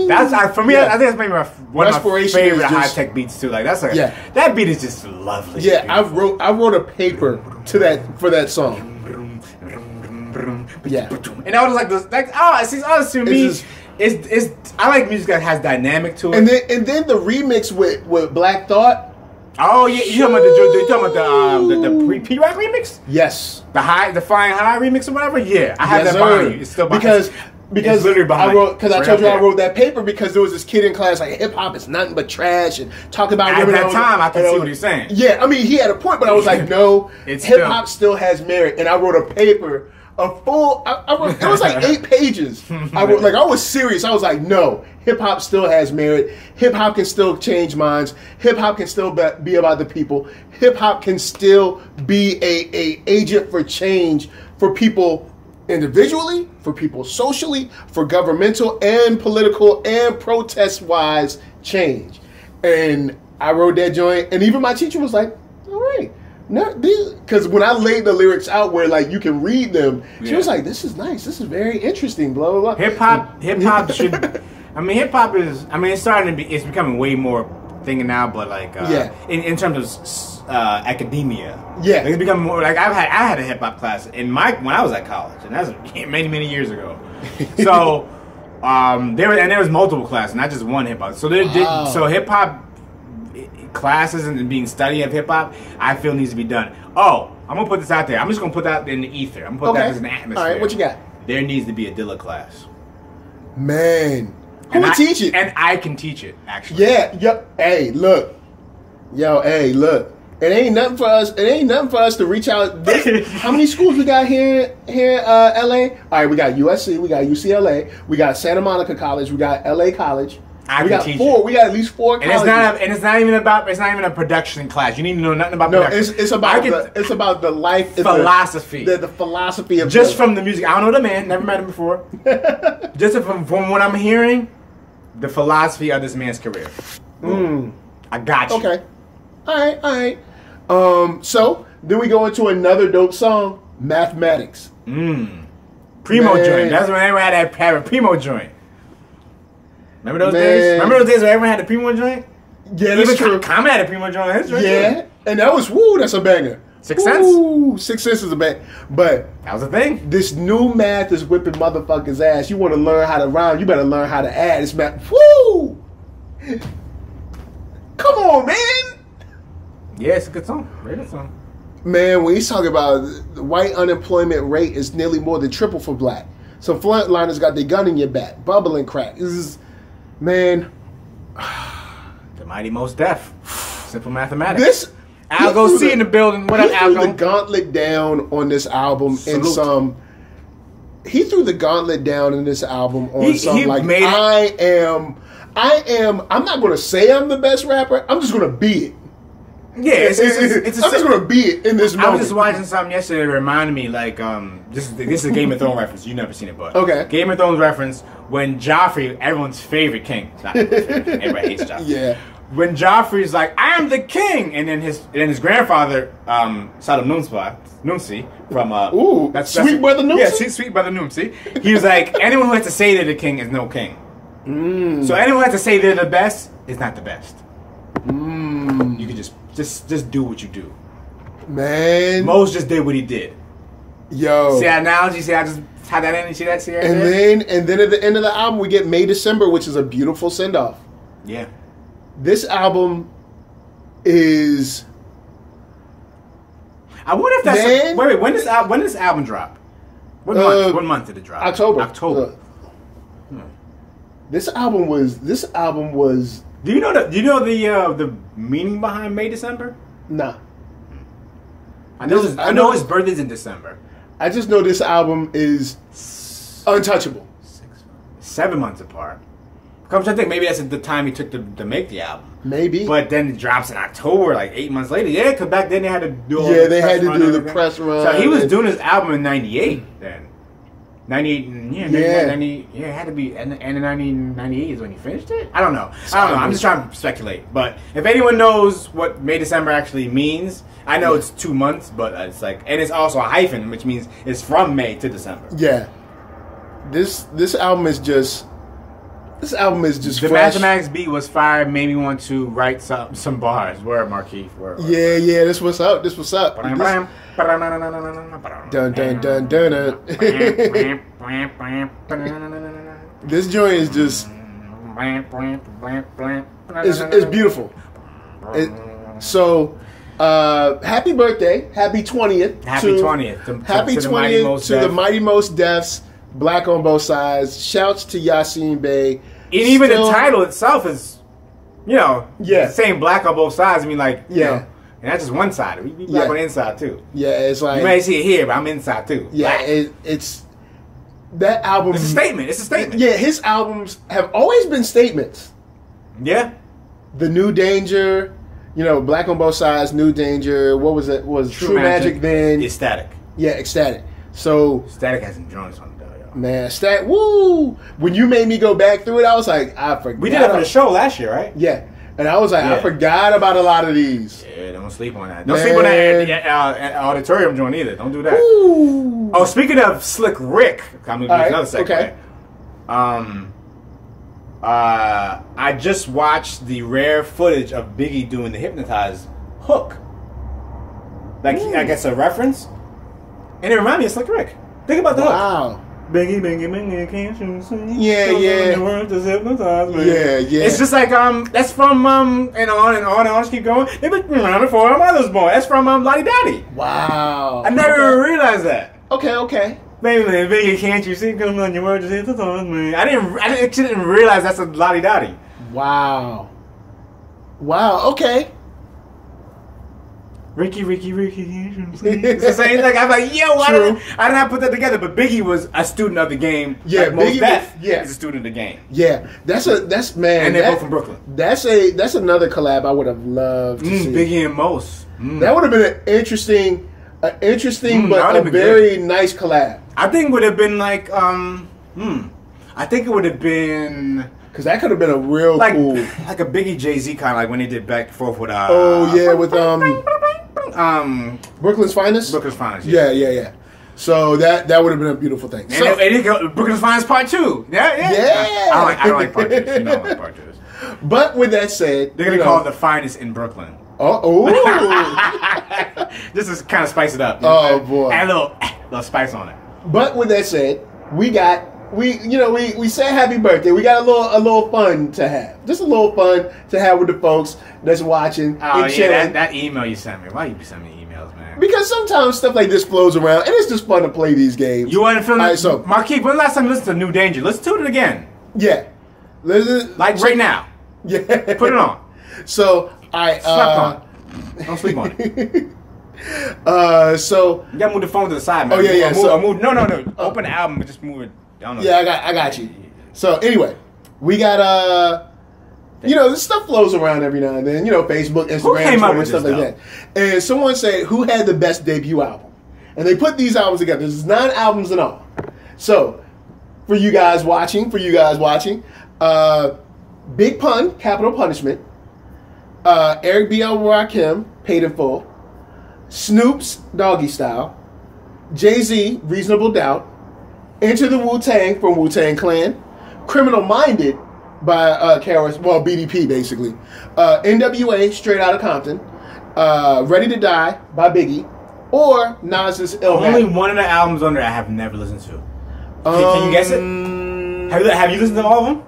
That's for me. Yeah. I think that's maybe one of my favorite high tech beats too. Like that beat is just lovely. Yeah, dude. I wrote a paper to that for that song. Yeah, and I was like, I like music that has dynamic to it. And then the remix with Black Thought. Oh yeah, you talking about the P-Rock remix? Yes. The Flying High remix or whatever. Yeah, I have that behind you. It's still behind because literally behind I wrote that paper because there was this kid in class like hip hop is nothing but trash and talk about women. At that time I could see what he's saying. Yeah, I mean he had a point, but I was like no, hip hop still has merit, and I wrote a paper. It was like 8 pages. I was serious. I was like, no, hip hop still has merit. Hip hop can still change minds. Hip hop can still be about the people. Hip hop can still be a agent for change for people individually, for people socially, for governmental and political and protest wise change. And I wrote that joint, and even my teacher was like, all right. No, because when I laid the lyrics out where like you can read them, she was like, "This is nice. This is very interesting." Blah blah blah. Hip hop should. I mean, hip hop is. I mean, it's starting to be. It's becoming way more thing now. But like, in terms of academia, like, it's become more. Like I had a hip hop class in when I was at college, and that's many years ago. So there was multiple classes, not just one hip hop. So so hip hop classes and being study of hip hop, I feel needs to be done. Oh, I'm gonna put this out there. I'm just gonna put that out in the ether. I'm gonna put that as an atmosphere. All right, what you got? There needs to be a De La class. Man, who would teach it? And I can teach it actually. Yeah. Yep. Hey, look. Yo. Hey, look. It ain't nothing for us. It ain't nothing for us to reach out. How many schools we got here, LA? All right, we got USC. We got UCLA. We got Santa Monica College. We got LA College. We got at least four. And colleges. It's not even a production class. You need to know nothing about production. It's about the life philosophy. The philosophy of just from the music. I don't know the man. Never met him before. Just from what I'm hearing, the philosophy of this man's career. I got you. Okay. All right. So then we go into another dope song, Mathematics. Primo joint. That's when everyone had to have a Primo joint. Remember those days? Remember those days where everyone had a Primo joint? Yeah, that's true. Common had a Primo joint. That's right. Yeah, and that was that's a banger. 6 cents. 6 cents is a banger. But that was a thing. This new math is whipping motherfuckers' ass. You want to learn how to rhyme? You better learn how to add. It's math. Woo! Come on, man. Yeah, it's a good song. Very good song. Man, when he's talking about the white unemployment rate is nearly more than triple for black. Some frontliners got their gun in your back, bubbling crack. This is. Man, the mighty Mos Def. Simple Mathematics. This Algo C in the building. What up, Algo? He threw the gauntlet down on this album. I'm not gonna say I'm the best rapper. I'm just gonna be it. Yeah, I'm just gonna be it in this moment. I was just watching something yesterday that reminded me, like, this is a Game of Thrones reference. You've never seen it, but okay. Game of Thrones reference, when Joffrey, everyone's favorite king. Not everyone's favorite king. Everybody hates Joffrey. Yeah. When Joffrey's like, I am the king, and then his grandfather, Sodom Noomsi from Sweet Brother Noomsi? Yeah, Sweet Brother Noomsi. He was like, anyone who has to say they're the king is no king. So anyone who has to say they're the best is not the best. You can just do what you do. Man. Mos just did what he did. Yo. See that analogy? See I just tied that in and see that? See right and there? Then at the end of the album, we get May December, which is a beautiful send-off. Yeah. This album is... I wonder if that's... Man, wait, when does this album drop? What month did it drop? October. This album was... Do you know the meaning behind May December? Nah. I know his birthday's in December. I just know this album is untouchable. 7 months apart. I'm trying to think maybe that's the time he took to make the album. Maybe. But then it drops in October, like 8 months later. Yeah, because back then they had to do all the press run. So he was doing his album in 98 then. 98, yeah, yeah. 90, yeah, it had to be, and 1998 is when you finished it? I don't know, I'm just trying to speculate, but if anyone knows what May December actually means, I know it's 2 months, but it's like, and it's also a hyphen, which means it's from May to December. Yeah. This album is just the fresh. Mathematics beat was fire, made me want to write some bars. Word, Marquis. Word. Yeah, this what's up. This what's up. This joint is just... It's beautiful. Happy birthday. Happy 20th. Happy 20th to the mighty Mos Def's. Black on both sides. Shouts to Yasin Bey. And even the title itself is, saying black on both sides. I mean, like, and that's just one side. We black on the inside, too. Yeah, it's like... You may see it here, but I'm inside, too. Yeah, it's... That album... It's a statement. Yeah, his albums have always been statements. Yeah. The New Danger, black on both sides, New Danger. What was it? Was True Magic then. Ecstatic. Yeah, Ecstatic. So... Ecstatic has some drums on it. Man, stat, woo! When you made me go back through it, I was like, I forgot. We did it for the show last year, right? Yeah. And I was like, I forgot about a lot of these. Yeah, don't sleep on that. Don't sleep on that at auditorium joint either. Don't do that. Woo. Oh, speaking of Slick Rick, I'm going to do another segment. Okay. I just watched the rare footage of Biggie doing the Hypnotize hook. Like, I guess a reference. And it reminded me of Slick Rick. Think about the hook. Wow. Biggie, Biggie, Biggie, can't you see? Yeah. It's just like, that's from, and on, just keep going. They've been around before my mother's born. That's from, Lottie Daddy. Wow. I never even realized that. Okay. Baby, Biggie, can't you see? Come on, your word just hit the tongue, man. I didn't realize that's a Lottie Daddy. Wow. Okay. Ricky, it's the same thing. I'm like, yo, why did I not put that together? But Biggie was a student of the game. Yeah, like Mos Def is a student of the game. Yeah, that's and they're both from Brooklyn. That's another collab I would have loved to see. Biggie and Mos. That would have been an interesting but a very nice collab. I think would have been like I think it would have been. Because that could have been a real cool... Like a Biggie Jay-Z kind of like when they did back and forth with... Brooklyn's Finest? Brooklyn's Finest. Yeah. So that would have been a beautiful thing. And so, Brooklyn's Finest Part 2. Yeah. I don't like Part 2. You know I don't like Part 2. But with that said... They're going to call it the Finest in Brooklyn. Oh. This is kind of spice it up. Oh, boy. Add a little spice on it. But with that said, we got... We said happy birthday. We got a little fun to have. Just a little fun to have with the folks that's watching and chilling. That email you sent me. Why you be sending me emails, man? Because sometimes stuff like this flows around, and it's just fun to play these games. You want to feel like Marquis? When last time you listened to New Danger? Listen to it again. Yeah, listen. Like right now. Yeah, put it on. So I don't sleep on it. So you gotta move the phone to the side, man. Oh yeah. No. Open the album, but just move it. I got you. So anyway, we got this stuff flows around every now and then. You know, Facebook, Instagram, Twitter, and stuff like that. And someone said who had the best debut album, and they put these albums together. There's 9 albums in all. So for you guys watching, Big Pun, Capital Punishment, Eric B. Rakim, Paid in Full, Snoop's Doggy Style, Jay-Z, Reasonable Doubt. Enter the Wu-Tang from Wu-Tang Clan, Criminal Minded by BDP basically, NWA Straight Outta Compton, Ready to Die by Biggie, or Nas's Illmatic. Only one of the albums on there I have never listened to. Can you guess it? Have you listened to all of them?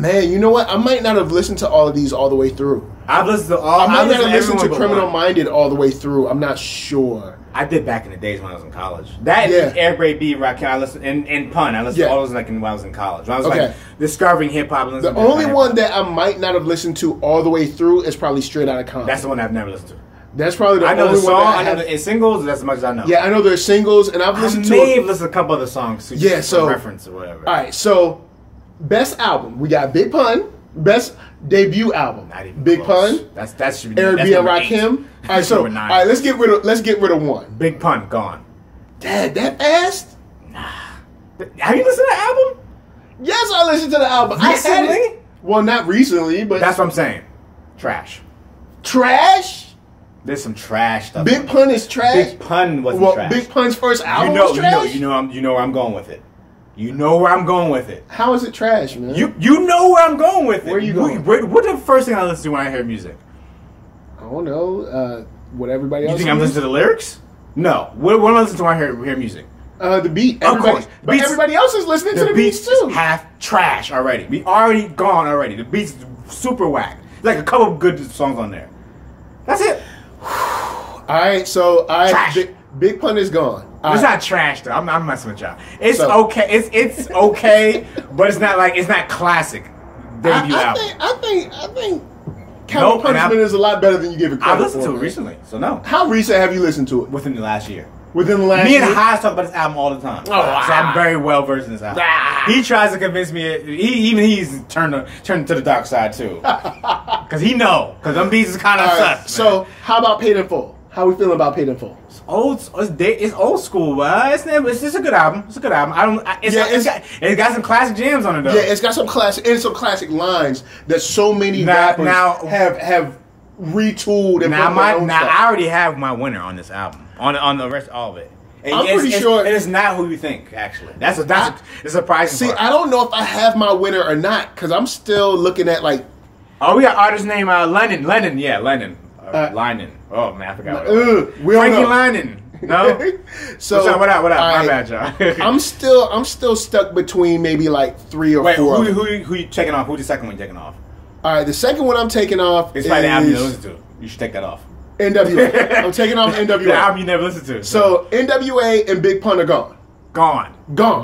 Man, you know what? I might not have listened to all of these all the way through. I've listened to all. I might not have listened to Criminal Minded all the way through. I'm not sure. I did back in the days when I was in college. That is Eric B. Rakim. I listened and Pun. I listened to all those when I was in college. When I was discovering hip hop. The only one that I might not have listened to all the way through is probably Straight Outta Compton. That's the one I've never listened to. That's probably the only one. I know the singles. That's as much as I know. Yeah, I know there's singles, and I may have listened to a couple other songs. So reference or whatever. All right, so. Best album, we got Big Pun. Best debut album, Big Pun. That should be Eric B. and Rakim. All right, all right, let's get rid of one. Big Pun gone. Dad, that fast? Nah. Have you listened to the album? Yes, I listened to the album. Recently? Well, not recently, but that's what I'm saying. Trash. Trash? There's some trash stuff. Big Pun is trash. Big Pun wasn't trash. Big Pun's first album was trash. You know where I'm going with it. You know where I'm going with it. How is it trash, man? You know where I'm going with it. Where are you going? What's the first thing I listen to when I hear music? I don't know. What everybody else. You think I'm listening to the lyrics? No. What am I listening to when I hear music? The beat. Of course. But everybody else is listening to the beats too. Half trash already. We already gone already. The beats super whack. Like a couple of good songs on there. That's it. All right. So Big Pun is gone. It's not trash though. I'm messing with y'all. It's okay. It's okay, but it's not like classic debut album. I think Capital Punishment is a lot better than you give it credit for. I listened to it recently, so no. How recent have you listened to it? Within the last year. Me and High talk about this album all the time. Oh, so I'm very well versed in this album. He tries to convince me. He's turned to the dark side too, because he know. Because them beats is kind of sus. So how about Paid in Full? How we feeling about Paid in Full? It's old school, bro. It's a good album. It's a good album. It's got some classic jams on it though. Yeah, it's got some classic and some classic lines that so many rappers have retooled. And I already have my winner on this album. On the rest, all of it. I'm pretty sure it's not who you think. Actually, that's a surprising. See, part. I don't know if I have my winner or not because I'm still looking at like. Oh, we got artist name Lennon. Linen. Oh man, I forgot. Frankie Linen. No. So what up? My bad, y'all. I'm still stuck between maybe like 3 or 4. Who you taking off? Who's the second one taking off? All right, the second one I'm taking off. It's by the album you listen to. You should take that off. NWA. I'm taking off NWA. The album you never listened to. So NWA and Big Pun are gone. Gone. They're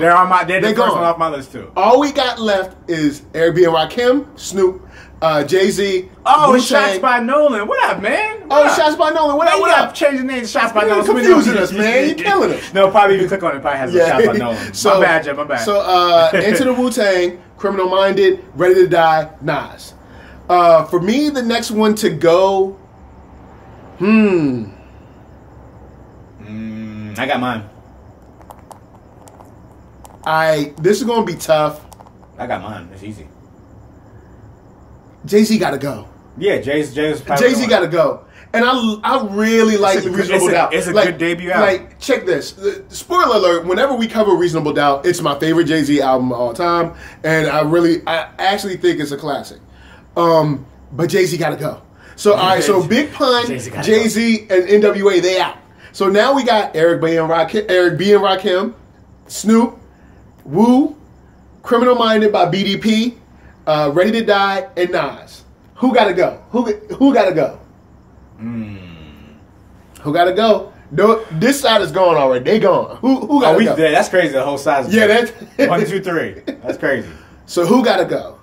the first one off my list too. All we got left is Eric B. and Rakim, Snoop, Jay-Z. Oh, Shots by Nolan. What up, man? What up? Changing names. Shots by Nolan. Confusing us, man. You're killing us. No, probably if you click on it, probably has a Shots by Nolan. So, my bad, Jeff. My bad. So, Into the Wu-Tang, Criminal Minded, Ready to Die, Nas. For me, the next one to go. I got mine. This is gonna be tough. I got mine. It's easy. Jay-Z gotta go. Yeah, Jay-Z gotta go. And I really like Reasonable Doubt. It's a good debut album. Like, check this. Spoiler alert, whenever we cover Reasonable Doubt, it's my favorite Jay-Z album of all time. And I actually think it's a classic. But Jay-Z gotta go. So, alright, so Big Pun, Jay-Z, and NWA, they out. So now we got Eric B. and Rakim, Snoop, Wu, Criminal Minded by BDP, Ready to Die, and Nas. Who gotta go? Who gotta go? Who gotta go? No, this side is gone already. They gone. Who gotta go? That's crazy. The whole side is gone. Yeah, 1, 2, 3. That's crazy. So who gotta go?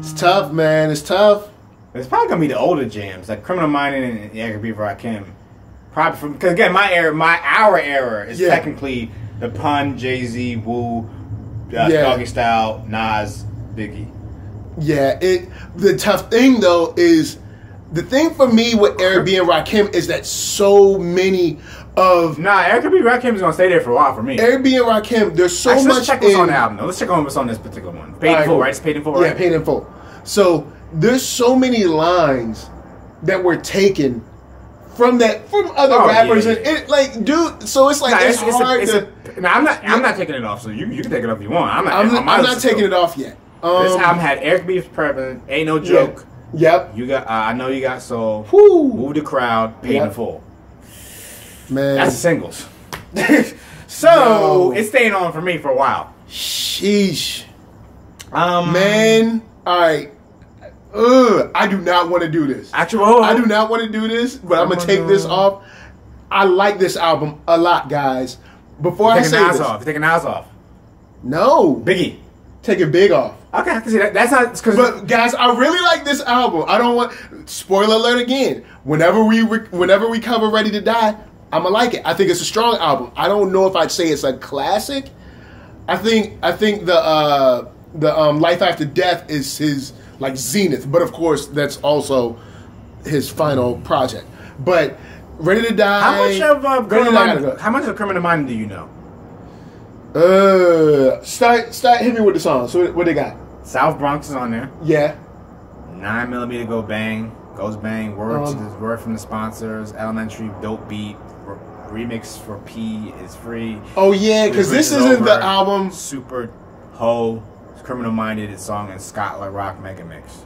It's tough, man. It's tough. It's probably gonna be the older jams, like Criminal Minded and Eric B. Rakim. Probably from, because again, our era is technically the Pun, Jay-Z, Wu, Doggy Style, Nas, Biggie. Yeah, the tough thing though is, the thing for me with Eric B. and Rakim is that so many of... Nah, Eric B. and Rakim is going to stay there for a while for me. Eric B. and Rakim, there's so much... Let's check what's on the album though. Let's check on what's on this particular one. Paid in Full, right? It's Paid in Full, right? Yeah, Paid in Full. So, there's so many lines that were taken from other rappers, and it, like, dude, so it's like it's hard to. I'm not taking it off. So you can take it off if you want. I'm not taking it off yet. This album had Eric B. Prevalent, Ain't No Joke. Yeah. Yep. You got I Know You Got Soul. Woo. Move the Crowd. Paid in Full. Man, that's singles. So it's staying on for me for a while. Sheesh. Man, all right. I do not want to do this. I do not want to do this, but I'm going to take this off. I like this album a lot, guys. Before I say this, you're taking Nas off. No, Biggie, taking Big off. Okay, I can see that. That's not. But guys, I really like this album. I don't want. Spoiler alert again. Whenever we cover Ready to Die, I'm gonna like it. I think it's a strong album. I don't know if I'd say it's a classic. I think the Life After Death is his. Like zenith, but of course that's also his final project. But Ready to Die. How much of Criminal Minded do you know? Start hit me with the song. So what they got? South Bronx is on there. Yeah. 9mm goes bang. Word from the Sponsors. Elementary, Dope Beat. Remix for P is Free. Oh yeah, because this isn't the album. Super Ho. Criminal Minded, his song, and Scotland Rock Mega Mix.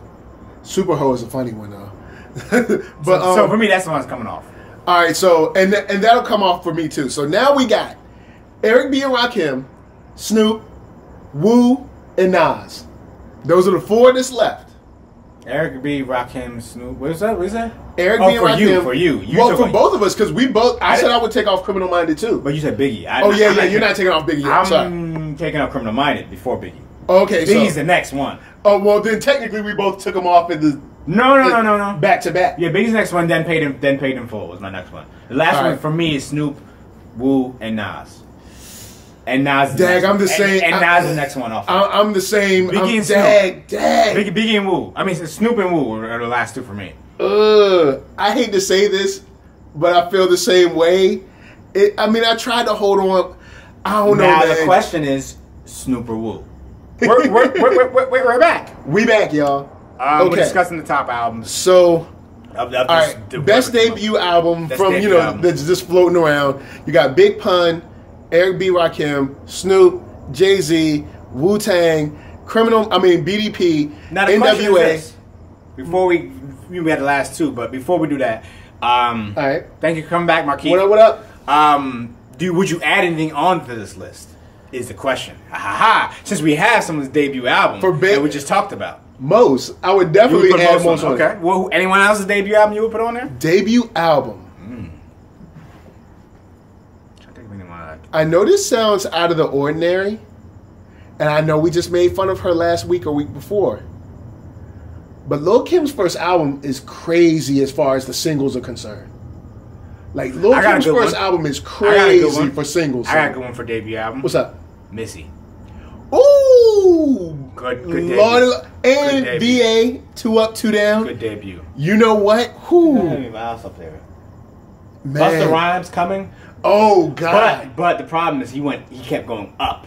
Super Ho is a funny one though. But so for me, that's the one that's coming off. All right, so and that'll come off for me too. So now we got Eric B. and Rakim, Snoop, Wu, and Nas. Those are the four that's left. Eric B., Rakim, Snoop. What is that? Eric B. and Rakim. For you. Well, for both of us, because we both. I said I would take off Criminal Minded too. But you said Biggie. Yeah. You're not taking off Biggie. I'm taking off Criminal Minded before Biggie. Okay, so Biggie's the next one. Oh well, then technically we both took him off in the no back to back. Yeah, Biggie's next one, then Paid in Full was my next one. The last one for me is Snoop, Wu, and Nas. And Nas. Dag, I'm the same. And Nas the next one off. I'm the same. Biggie and Snoop. Dag. Biggie and Wu. I mean, Snoop and Wu are the last two for me. I hate to say this, but I feel the same way. I tried to hold on. I don't know. Now the question is, Snoop or Wu? We're back. We back, y'all. We're discussing the top albums. So, best debut album from that's just floating around. You got Big Pun, Eric B. Rakim, Snoop, Jay-Z, Wu-Tang, BDP, NWA. Before we had the last two, but before we do that, all right. Thank you for coming back, Marquis. What up? Would you add anything onto this list? Is the question. Since we have someone's debut album that we just talked about. I would definitely add Mos. Okay. Well, anyone else's debut album you would put on there? Debut album. I know this sounds out of the ordinary, and I know we just made fun of her last week or week before, but Lil' Kim's first album is crazy as far as the singles are concerned. Like, Lil' Kim's first album is crazy for singles. I got a good one for debut album. What's up? Missy. Ooh! Good debut. And B.A., 2 Up, 2 Down. Good debut. You know what? Who? Busta Rhymes coming. Oh, God. But the problem is he kept going up.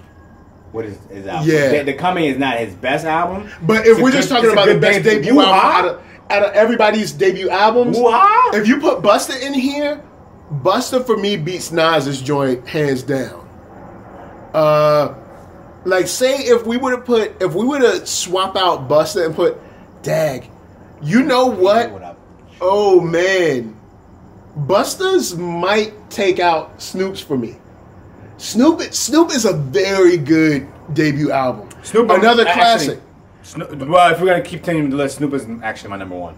What is his album? Yeah. The Coming is not his best album. But if we're just talking about the best debut album out of everybody's debut albums, if you put Busta in here, Busta for me beats Nas's joint hands down. Like, say if we would have swap out Busta and put Dag, you know what? Oh man, Busta's might take out Snoop's for me. Snoop is a very good debut album. Snoop, another classic. Well, if we're gonna keep telling you the list, Snoop is actually my number one.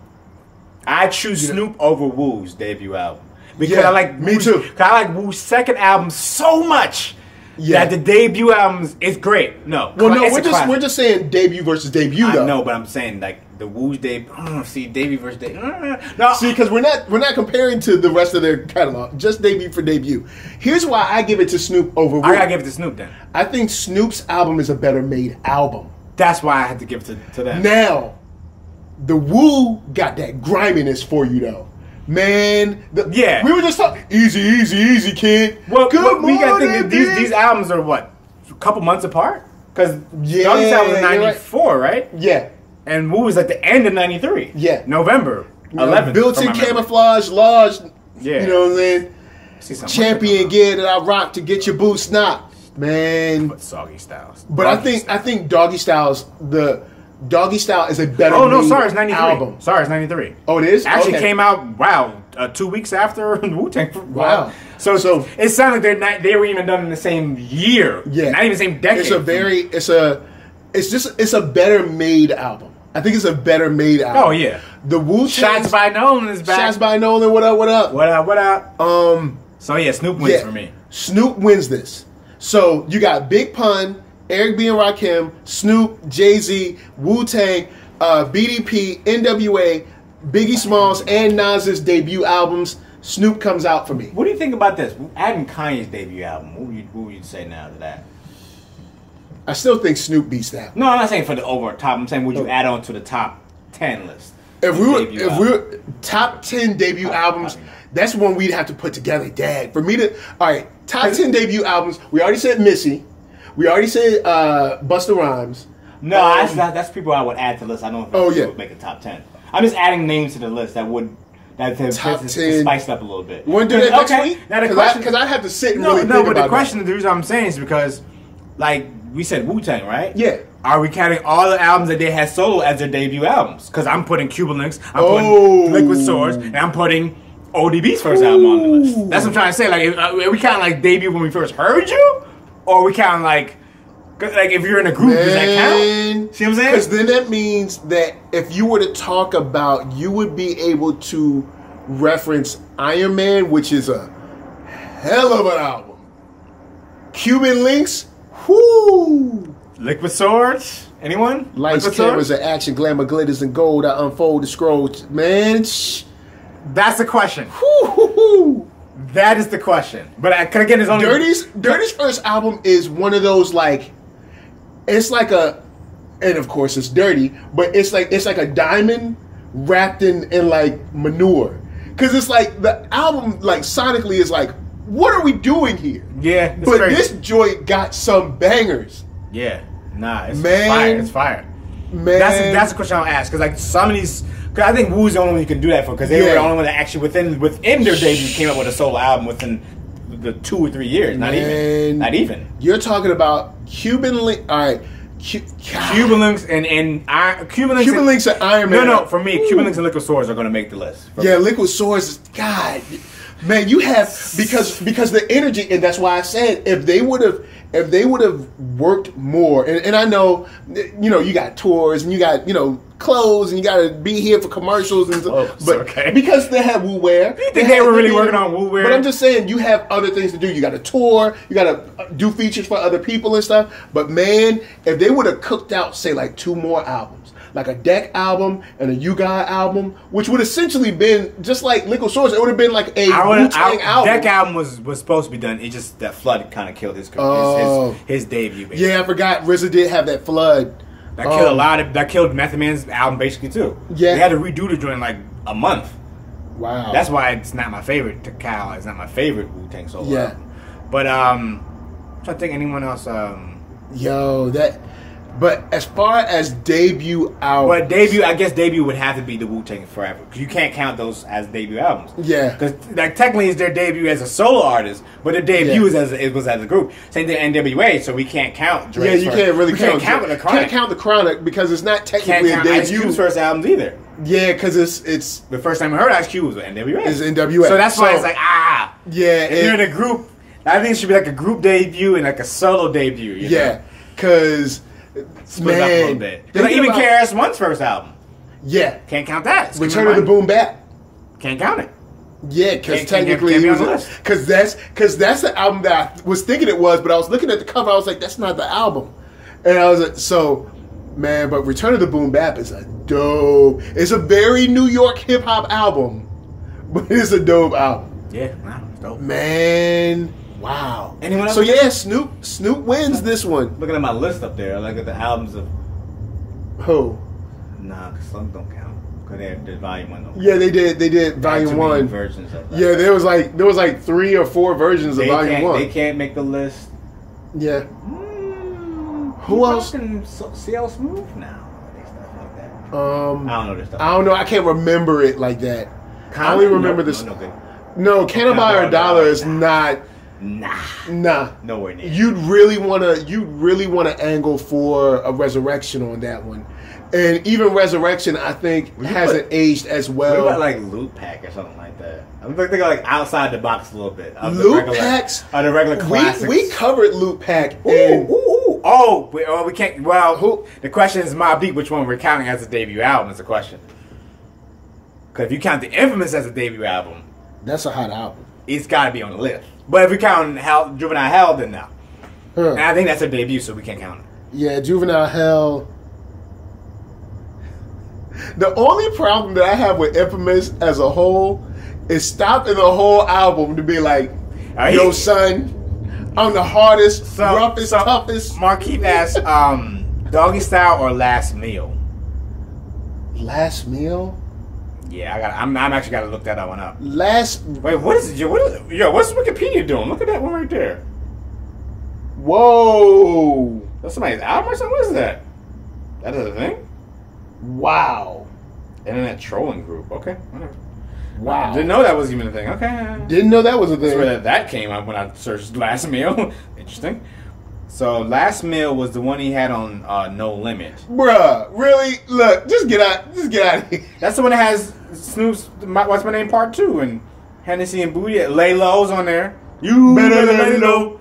I choose Snoop over Wu's debut album because I like Wu's, me too. Because I like Wu's second album so much that the debut album is great. No, well, no, we're just saying debut versus debut though. No, but I'm saying like the Wu's debut. See, debut versus debut. No, see, because we're not comparing to the rest of their catalog. Just debut for debut. Here's why I give it to Snoop over Wu. I gotta give it to Snoop then. I think Snoop's album is a better made album. That's why I had to give it to them. Now, the Wu got that griminess for you though, man. We were just talking easy, easy, easy, kid. Well, we got to think that these albums are what, a couple months apart? Because Young's album was '94, right? Yeah, and Wu was at the end of '93. Yeah, November 11th. Built-in camouflage, large. Yeah, you know what I'm saying. Champion gear that I rock to get your boots knocked. Man, but I think Doggy Style is a better. Oh no, sorry, it's '93. Album. Sorry, it's '93. Oh, it is. Actually, came out 2 weeks after Wu-Tang. Wow. So it sounded like they were even done in the same year. Yeah, not even the same decade. It's a very. It's a better made album. I think it's a better made album. Oh yeah. The Wu-Tang Shots by Nolan is back. Shots by Nolan. What up? What up? What up? What up? So yeah, Snoop wins for me. Snoop wins this. So you got Big Pun, Eric B. and Rakim, Snoop, Jay-Z, Wu-Tang, BDP, NWA, Biggie Smalls, and Nas's debut albums. Snoop comes out for me. What do you think about this? Adding Kanye's debut album, what would you say now to that? I still think Snoop beats that. No, I'm not saying for the over top. I'm saying would you add on to the top 10 list? If we were top 10 debut albums, that's one we'd have to put together, Dad. For me to top 10 debut albums. We already said Missy. We already said Busta Rhymes. No, that's people I would add to the list. I don't think would make a top 10. I'm just adding names to the list that would spice it up a little bit. You want to do that next week? Because I'd have to sit and think about it. The reason I'm saying is because, like we said, Wu-Tang, right? Yeah. Are we counting all the albums that they had solo as their debut albums? Because I'm putting Cuba Links, I'm putting Liquid Swords, and I'm putting ODB's first album on the list. That's what I'm trying to say. Like, are we counting like debut when we first heard you, or are we counting like if you're in a group, does that count? See what I'm saying? Because then that means that if you were to talk about, you would be able to reference Iron Man, which is a hell of an album. Cuban Links, whoo. Liquid Swords? Anyone? Lights, cameras, and action, glamour, glitters, and gold. I unfold the scrolls. Man, that's the question. That is the question. But again, it's only Dirty's first album is one of those like, it's like a, and of course it's dirty, but it's like a diamond wrapped in like manure, because it's like the album like sonically is like, what are we doing here? Yeah, but crazy. This joint got some bangers. Yeah, nah, it's fire. Man, that's the question I'll ask, because like some of these. I think Wu's the only one you can do that for, because they were the only one that actually within their debut came up with a solo album within the 2 or 3 years. Not even. You're talking about Cuban Links. All right, Cuban Links and Iron Man. No, for me, Cuban Links and Liquid Swords are going to make the list. Yeah, Liquid Swords. God, man, you have because the energy, and that's why I said if they would have If they would have worked more, and I know, you know, you got tours and you got, you know, clothes and you got to be here for commercials and stuff. But okay. Because they had WooWear. You think they were really working on WooWear? But I'm just saying, you have other things to do. You got to tour. You got to do features for other people and stuff. But man, if they would have cooked out, say, like 2 more albums, like a Deck album and a You Guy album, which would essentially been just like Liquid Swords. It would have been like a Wu-Tang album. Deck album was supposed to be done. It just that flood kind of killed his debut. Basically. Yeah, I forgot RZA did have that flood. That killed a lot of. That killed Method Man's album basically too. Yeah, they had to redo the joint like a month. Wow, that's why it's not my favorite. It's not my favorite Wu-Tang solo album. But I'm trying to think anyone else. But as far as debut albums... But debut, I guess debut would have to be the Wu-Tang Forever. Because you can't count those as debut albums. Yeah. Because like, technically it's their debut as a solo artist, but their debut was as a group. Same thing NWA, so we can't count Dre's first. Can't really count the Chronic. Can't count the Chronic because it's not technically a debut. Ice Cube's first albums either. Yeah, because it's... The first time I heard Ice Cube was with NWA. It's NWA. So that's why it's like, yeah. If you're in a group, I think it should be like a group debut and like a solo debut. You know? Because... Split up a little bit. Like even KRS-One's first album. Yeah. Can't count that. Return of the Boom Bap. Can't count it. Yeah, because technically that's the album that I was thinking it was, but I was looking at the cover, I was like, that's not the album. And I was like, so man, but Return of the Boom Bap is a dope. It's a very New York hip hop album. But it's a dope album. Yeah, wow, it's dope. Man. Wow. Anyone else? So yeah, Snoop wins this one. Looking at my list up there, I look at the albums of who? Nah, cause some don't count. Cause they did Volume 1. Though. Yeah, they did Volume 1 versions of that. Yeah, there was like 3 or 4 versions of Volume 1. They can't make the list. Yeah. Who else? CL Smooth now. Stuff like that. I don't know this stuff. I don't know. I can't remember it like that. I only remember this. No, Can I Buy Her Dollar is not. Nah, nowhere near. You'd really wanna angle for a Resurrection on that one, and even Resurrection I think hasn't aged as well. What about like Loot Pack or something like that? I'm thinking like outside the box a little bit. Loot Packs are the regular classics. We covered Loot Pack. We can't. Well, the question is, Mobb Deep, which one we're counting as a debut album is the question. Because if you count The Infamous as a debut album, that's a hot album. It's got to be on the list. But if we count Juvenile Hell, then no. Huh. And I think that's her debut, so we can't count it. Yeah, Juvenile Hell. The only problem that I have with Infamous as a whole is stopping the whole album to be like, yo, son, I'm the hardest, roughest, toughest. Marquis asked, Doggy Style or Last Meal? Last Meal? Yeah, I'm actually got to look that one up. Wait, what is it? Yo, what's Wikipedia doing? Look at that one right there. Whoa. That's somebody's album or something? What is that? That is a thing? Wow. Internet trolling group. Okay, whatever. Wow. Didn't know that was even a thing. Okay. Didn't know that was a thing. That's where that came up when I searched Last Meal. Interesting. So Last Meal was the one he had on No Limit. Bruh, really? Look, just get out of here. That's the one that has Snoop's What's My Name Part 2 and Hennessy and Booty. Lay Low's on there. You better lay low.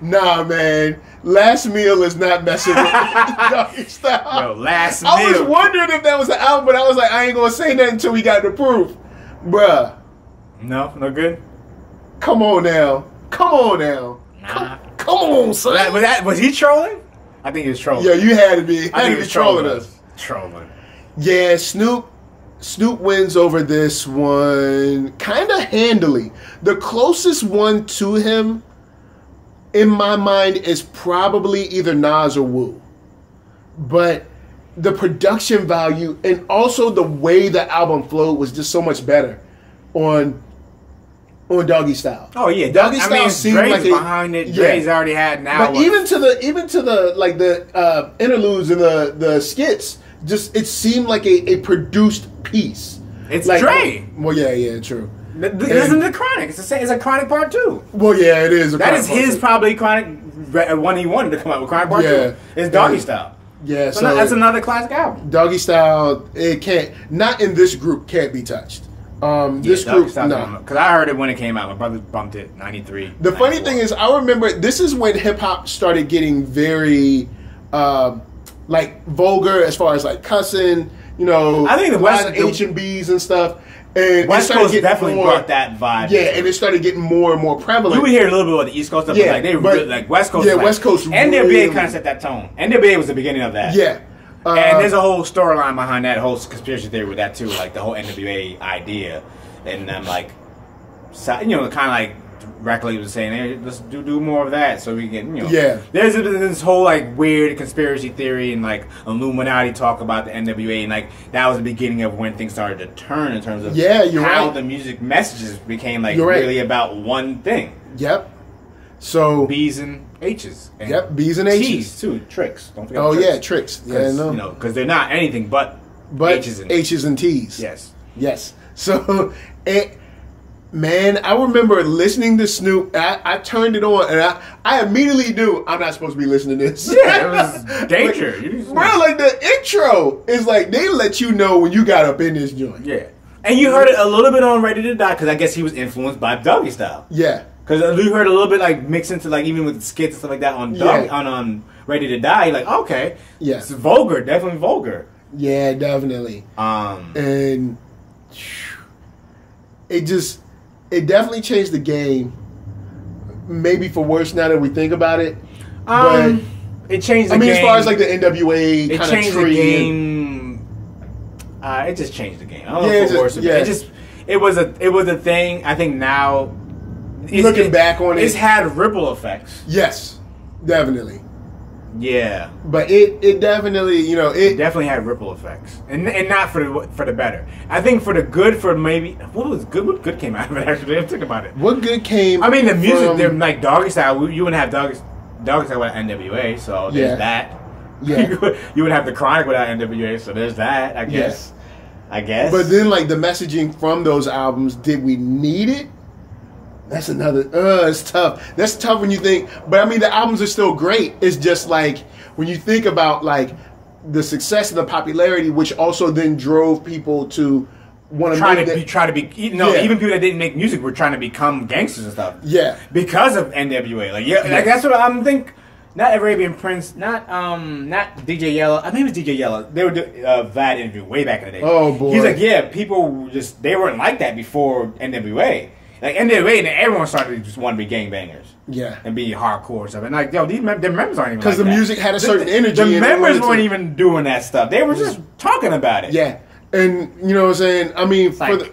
Nah, man. Last Meal is not messing with Doggy Style. Yo, Last Meal. I was wondering if that was the album, but I was like, I ain't gonna say nothing until we got the proof, bruh. No good. Come on now. Nah. Come on, son. Was he trolling? I think he was trolling. Yeah, you had to be. I think he was trolling us. Trolling. Yeah, Snoop wins over this one kind of handily. The closest one to him, in my mind, is probably either Nas or Wu. But the production value and also the way the album flowed was just so much better on Doggy Style. Oh yeah, Doggy Style seemed Dre's like behind it. Yeah. Dre's already had now. But even to the like the interludes and the skits, just it seemed like a produced piece. It's like, Dre. Well, yeah, true. It isn't the Chronic. It's the same. It's a Chronic Part 2. Well, yeah, it is. That is his probably Chronic one he wanted to come out with Chronic Part 2. It's Doggy Style. Yeah, so that's another classic album. Doggy Style. It can't. Not in this group. Can't be touched. This group, no, because I heard it when it came out. My brother bumped it, 93. The funny thing is, I remember this is when hip hop started getting very, like vulgar as far as like cussing. You know, I think the West H&Bs and stuff. And West Coast definitely brought that vibe. Yeah, and it started getting more and more prevalent. You would hear a little bit about the East Coast stuff, yeah, like they really, like West Coast. Yeah, like, West Coast. NWA kind of set that tone. NWA was the beginning of that. Yeah. And there's a whole storyline behind that, whole conspiracy theory with that too, like the whole NWA idea, and them like, you know, kind of like Reckley was saying, hey, let's do more of that so we can, you know. Yeah. There's this whole like weird conspiracy theory and like Illuminati talk about the NWA, and like that was the beginning of when things started to turn in terms of the music messages became like really about one thing. Yep. So B's and H's. And B's and H's. T's too. Tricks. Don't forget. Oh yeah, tricks. Yeah, no. You know, because they're not anything but H's and T's. Yes. Yes. So, man, I remember listening to Snoop. I turned it on, and I immediately knew I'm not supposed to be listening to this. Yeah, it was danger. Like the intro is like they let you know when you got up in this joint. Yeah. And you heard it a little bit on Ready to Die because I guess he was influenced by Doggy Style. Yeah. Because you heard a little bit like mixed into like even with the skits and stuff like that on Ready to Die. You're like, okay, yeah, it's vulgar, definitely vulgar. Yeah, definitely. And it definitely changed the game. Maybe for worse now that we think about it. But it changed. I mean, as far as like the NWA, it changed the game. It just changed the game. I don't know if for worse. Yeah. It was a thing. I think now. Looking back on it, it's had ripple effects. Yes, definitely. Yeah, but it definitely, you know, it definitely had ripple effects, and not for the better. I think for the good, for maybe what was good. What good came out of it? Actually, I didn't think about it. What good came? I mean, the music. They're like Doggy Style. You wouldn't have Doggy Style without NWA. So there's that. Yeah, you would have the Chronic without NWA. So there's that. I guess. Yes. I guess. But then, like the messaging from those albums, did we need it? That's another, it's tough. That's tough when you think, but I mean, the albums are still great. It's just like, when you think about like the success and the popularity, which also then drove people to want to even people that didn't make music were trying to become gangsters and stuff. Yeah. Because of NWA. Like, yeah, like that's what I'm thinking. Not Arabian Prince, not DJ Yella. I think it was DJ Yella. They were doing a Vlad interview way back in the day. Oh, boy. He's like, yeah, people just, they weren't like that before NWA. Like NWA, and everyone started to just want to be gangbangers. Yeah. And be hardcore and stuff. And like, yo, their members aren't even because like the music had a certain energy. The members weren't even doing that stuff. They were just talking about it. Yeah. And, you know what I'm saying? I mean, for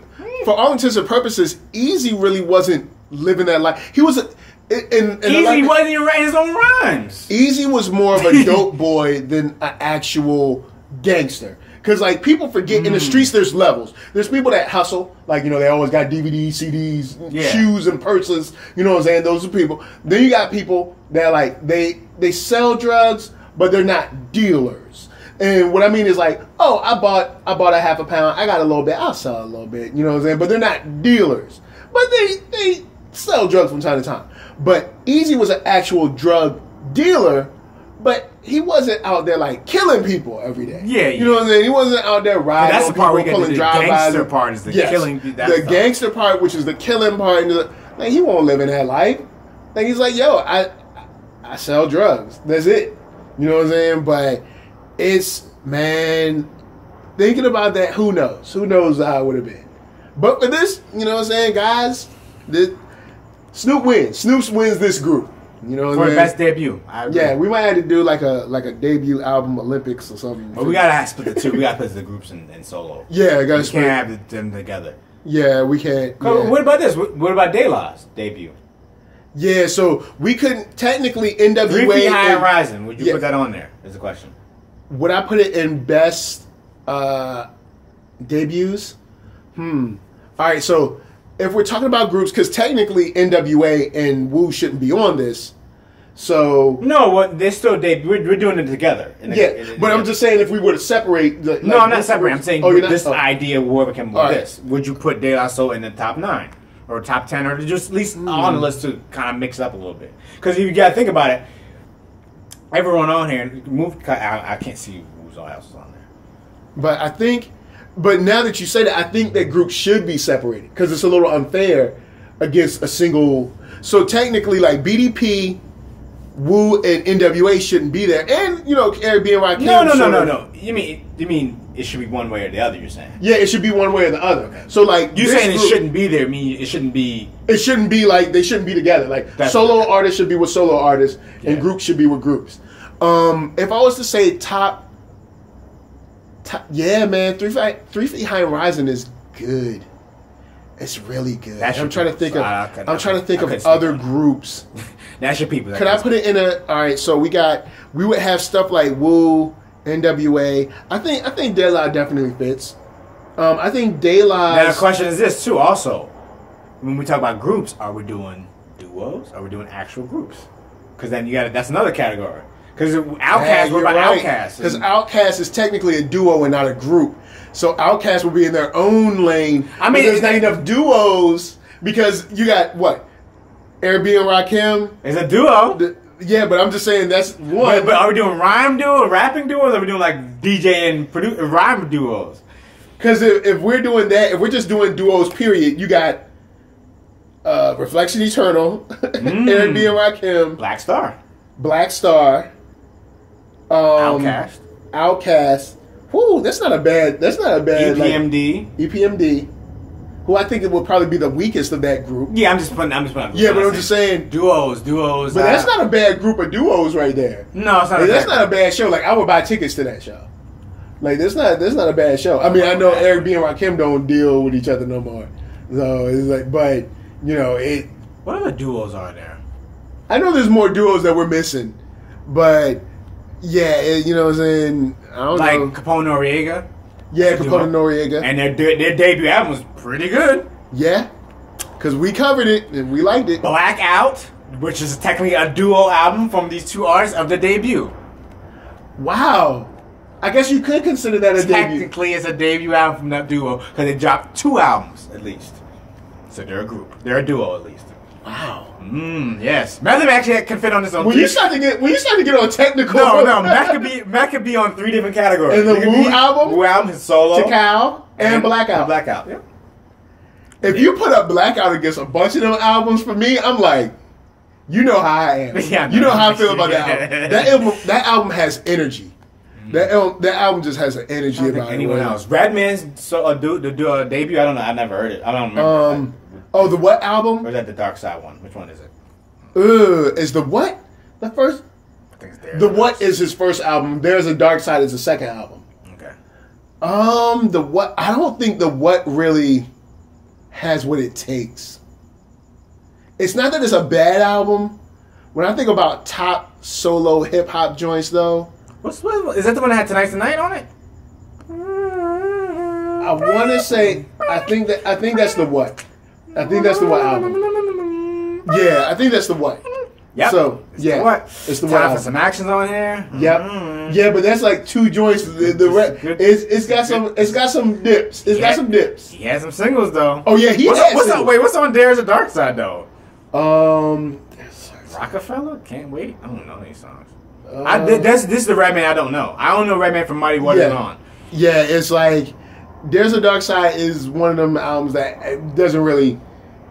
all intents and purposes, Eazy really wasn't living that life. He was... Eazy wasn't even writing his own rhymes. Eazy was more of a dope boy than an actual gangster. Because, like, people forget in the streets there's levels. There's people that hustle. Like, you know, they always got DVDs, CDs, shoes, and purses. You know what I'm saying? Those are people. Then you got people that, like, they sell drugs, but they're not dealers. And what I mean is, like, oh, I bought a half a pound. I got a little bit. I'll sell a little bit. You know what I'm saying? But they're not dealers. But they sell drugs from time to time. But Eazy was an actual drug dealer, but... he wasn't out there like killing people every day. Yeah, you know what I'm saying. He wasn't out there riding. That's the part we get to. The gangster part is the killing. The gangster part, which is the killing part. Like he won't live in that life. Like he's like, yo, I sell drugs. That's it. You know what I'm saying? But it's man, thinking about that. Who knows? Who knows how it would have been? But for this, you know what I'm saying, guys. Snoop wins. Snoop wins this group. You know, for the best debut. Yeah, we might have to do like a debut album Olympics or something. But we gotta split the two. We gotta split the groups and solo. Yeah, we can't have them together. Yeah, we can't. Yeah. What about this? What about De La's debut? Yeah, so we couldn't technically NWA. 3 Feet High and Rising. Would you put that on there? Is the question. Would I put it in best debuts? All right, so. If we're talking about groups, because technically NWA and Wu shouldn't be on this, so no, they're still we're doing it together. But I'm just saying if we were to separate, no, I'm not separating. I'm saying this idea whoever came with this. Would you put De La Soul in the top 9 or top 10 or just at least on the list to kind of mix it up a little bit? Because you got to think about it. Everyone on here, I can't see who's else on there, but I think. But now that you say that, I think that groups should be separated because it's a little unfair against a single. So technically, like BDP, Wu, and NWA shouldn't be there, and you know, Eric B. and Rakim. No. You mean it should be one way or the other? You're saying? Yeah, it should be one way or the other. Okay. So like, you saying group, it shouldn't be there? Mean it shouldn't be? It shouldn't be like they shouldn't be together. Like solo artists should be with solo artists, and groups should be with groups. If I was to say top yeah, man, Three Feet High and Rising is good. It's really good. I'm trying to think of other groups. That's your people. Could I put it in a? All right, so we would have stuff like Wu, NWA. I think De La definitely fits. I think De La. Now the question is this too. Also, when we talk about groups, are we doing duos? Are we doing actual groups? Because then you got that's another category. Because OutKast, what about OutKast? Because OutKast is technically a duo and not a group. So OutKast will be in their own lane. I mean, there's not enough duos because you got what? Eric B. and Rakim. It's a duo. Yeah, but I'm just saying that's one. But are we doing rhyme duo, rapping duos? Or are we doing like DJ and rhyme duos? Because if we're doing that, if we're just doing duos, period, you got Reflection Eternal, Eric B. and Rakim, Black Star, OutKast. Whoo, that's not a bad. EPMD. Who I think it would probably be the weakest of that group. Yeah, I'm just putting. Yeah, but I'm just saying duos. But that's not a bad group of duos right there. No, it's not. Like, that's not a bad show. Like I would buy tickets to that show. Like that's not a bad show. I mean, I know Eric B. and Rakim don't deal with each other no more. So it's like, but you know it. What other duos are there? I know there's more duos that we're missing, but. Yeah, you know what I'm saying? I don't know. Like Capone Noriega? Yeah, Capone Noriega. And their debut album was pretty good. Yeah, because we covered it and we liked it. Blackout, which is technically a duo album from these two artists of the debut. Wow. I guess you could consider that a debut. Technically, it's a debut album from that duo because they dropped two albums at least. So they're a group. They're a duo at least. Wow. Yes. Method actually can fit on his own. When you start to get on technical. No. Matt could be on three different categories. And the Wu album, his solo, Tikal, and Blackout. Blackout. Yeah. If you put up Blackout against a bunch of them albums for me, I'm like, you know how I am. Yeah, you know how I feel about that album. That album has energy. That album just has an energy about anyone else. Redman's debut. I don't know. I've never heard it. I don't remember. Oh, the what album? Or is that the Dark Side one? Which one is it? Is the what? The first? I think it's there. The what is his first album. There's a Dark Side is the second album. Okay. The what? I don't think the what really has what it takes. It's not that it's a bad album. When I think about top solo hip hop joints, though. Is that the one that had Tonight's the Night on it? I want to say, I think that's the what. I think that's the what album. Yeah, I think that's the what. Yep. So, yeah. It's the what album. For some actions on here. Yep. Yeah, but that's like two joints. It's got some dips. It's got some dips. He has some singles though. Oh yeah, what's on There's a Dark Side though? Rockefeller? Can't Wait. I don't know these songs. This is the Redman I don't know. I don't know Redman from Mighty Waters on. Yeah, it's like There's a Dark Side is one of them albums that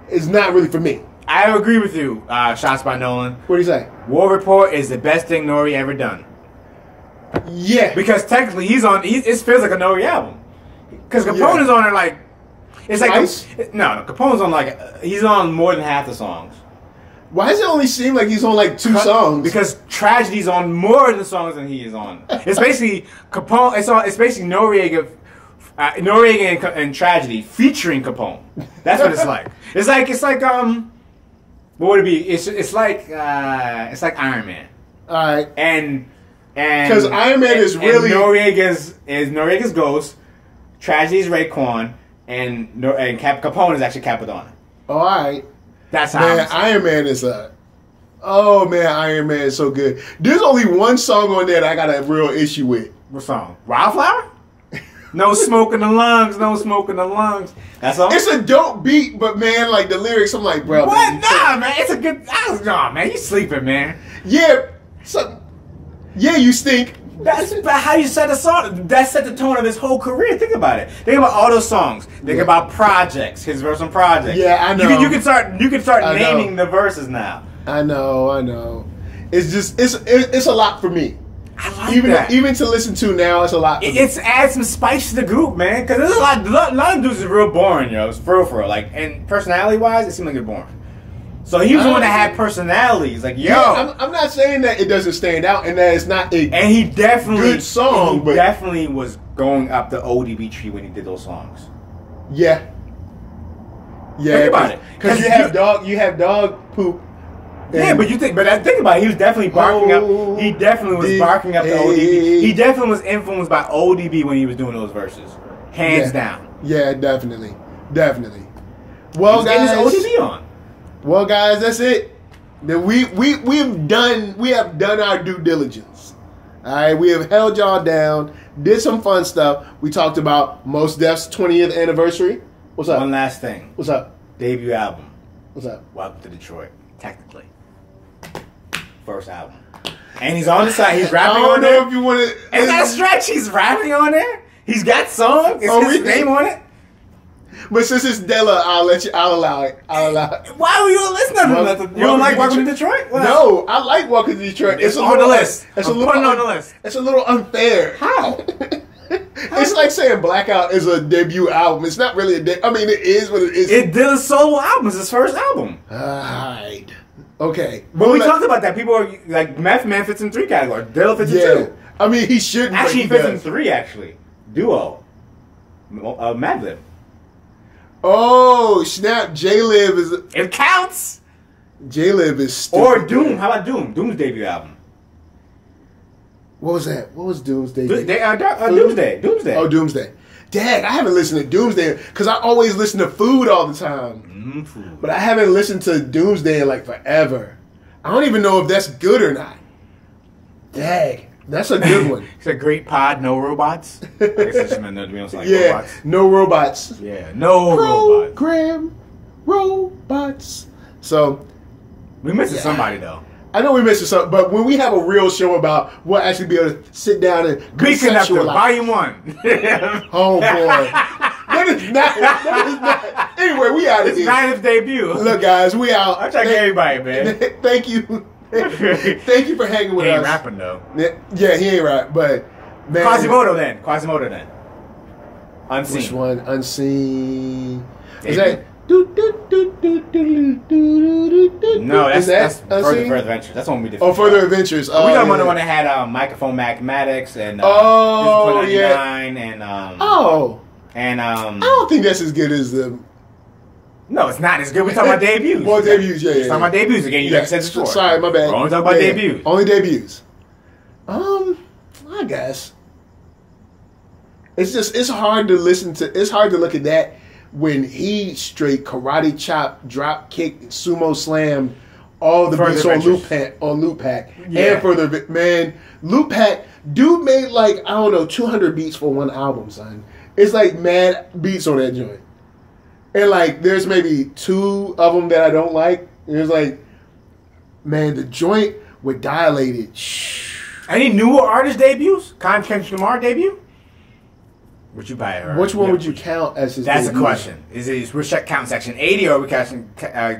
it's not really for me. I agree with you, Shots by Nolan. What do you say? War Report is the best thing N.O.R.E. ever done. Yeah. Because technically it feels like an N.O.R.E. album. Because Capone is on it like, it's twice? Like, no, Capone's on like, he's on more than half the songs. Why does it only seem like he's on like two songs? Because Tragedy's on more of the songs than he is on. It's basically Capone, it's basically Noriega. Noriega and Tragedy featuring Capone. That's what it's like. It's like what would it be? It's like Iron Man. All right. And because Iron Man is really Noriega's Ghost, Tragedy is Raekwon, and Capone is actually Capodanno. Oh, all right. That's how. Man, Iron Man is a. Oh man, Iron Man is so good. There's only one song on there that I got a real issue with. What song? Wildflower. No smoke in the lungs, no smoke in the lungs. That's all. It's a dope beat, but man, like the lyrics, I'm like, bro. What? Man, man, it's a good. Nah, man, you sleeping, man. Yeah, so, yeah, you stink. That's how you set a song. That set the tone of his whole career. Think about it. Think about all those songs. Think about Projects. His verse on Projects. Yeah, I know. You can start naming the verses now. I know. It's just it's a lot for me. I like that. Even to listen to now, it's a lot. It's add some spice to the group, man. Because there's a lot of dudes is real boring, yo. It's for real. Like, and personality wise, it seemed like they're boring. So he was the one that had personalities. Like, yo, yeah, I'm not saying that it doesn't stand out and that it's not a good song. He definitely was going up the ODB tree when he did those songs. Yeah. Yeah. Think about it, because you have dog poop. Yeah, but think about it. He was definitely barking up. He definitely was barking up the ODB. He definitely was influenced by ODB when he was doing those verses, hands down. Yeah, definitely. Well, guys, his ODB on. Well, guys, that's it. We have done our due diligence. All right, we have held y'all down. Did some fun stuff. We talked about Mos Def's 20th anniversary. What's up? One last thing. What's up? Debut album. What's up? Welcome to Detroit. Technically. First album. And he's on the side. He's rapping on there. I don't know if you want to... It's not a stretch. He's rapping on there. He's got songs. It's his name on it. But since it's Della, I'll allow it. Why were you listening to nothing? You don't like Welcome to Detroit? What? No, I like Welcome to Detroit. It's on the list. It's on the list. It's a little unfair. How? It's like saying Blackout is a debut album. It's not really a debut. I mean, it is what it is. It did a solo album. It's his first album. All right. Okay. But we talked about that. People are like, Meth Man fits in three categories. Dilla fits in two. I mean, he shouldn't. Actually, he fits in three, actually. Duo. Madlib. Oh, snap. J-Lib is... It counts. J-Lib is stupid. Or Doom. How about Doom? Doom's debut album. What was that? What was Doom's debut? Doomsday. Oh, Doomsday. Dang, I haven't listened to Doomsday because I always listen to Food all the time. Mm-hmm. But I haven't listened to Doomsday in like forever. I don't even know if that's good or not. Dang. That's a good one. It's a great pod. No robots. I guess it's meant to be honest, like robots. No robots. Yeah, no robots. Program robots. So we missing somebody though. I know we missing something, but when we have a real show about, we'll actually be able to sit down and conceptualize. Volume 1. Oh boy. That is not. Anyway, we out of here. It's not his debut. Look, guys, we out. I'm checking everybody, man. Thank you. Thank you for hanging with us. He ain't rapping though. Yeah, he ain't rapping, but man. Quasimodo then. Unseen. Which one? Unseen. Is that? No, that's Further Adventures. That's when we did. Oh, Further Adventures. Oh, we talking about the one that had Microphone Mathematics and I don't think that's as good as the. No, it's not as good. We're talking about debuts. Well, debuts, yeah. We're talking about debuts again. You never said this before. Sorry, my bad. We're only talking about debuts. Only debuts. I guess it's just it's hard to look at that when he straight karate chop, drop kick, sumo slam, all the beats on Lupac and Further Man. Lupac dude made like I don't know 200 beats for one album, son. It's like mad beats on that joint. And, like, there's maybe 2 of them that I don't like. And it's like, man, the joint with Dilated. Any newer artist debuts? Kendrick Lamar debut? Would you buy it? Which one would you count as his debut? That's the question. Is we counting Section 80 or are we counting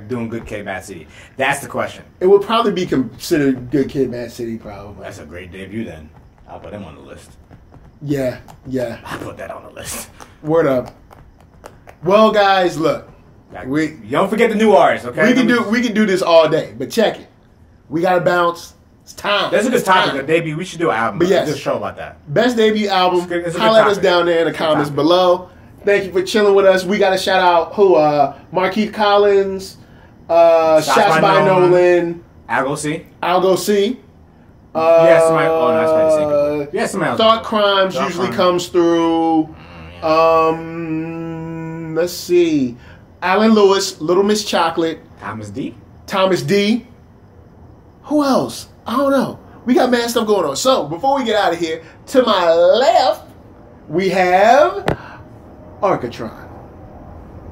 doing Good Kid, Mad City? That's the question. It would probably be considered Good Kid, Mad City, probably. That's a great debut, then. I'll put him on the list. Yeah. I'll put that on the list. Word up. Well, guys, look. You don't forget the new artists, okay? We can do this all day, but check it. We gotta bounce. It's time. That's a good topic. A debut. We should do an album. But yes, do a show about that. Best debut album. Holler at us down there in the comments below. Thank you for chilling with us. We gotta shout out who? Marquise Collins, Shots by Nolan, Algo C. Yes, Thought Crimes usually comes through. Let's see. Alan Lewis, Little Miss Chocolate. Thomas D. Who else? I don't know. We got mad stuff going on. So, before we get out of here, to my left, we have Arcatron.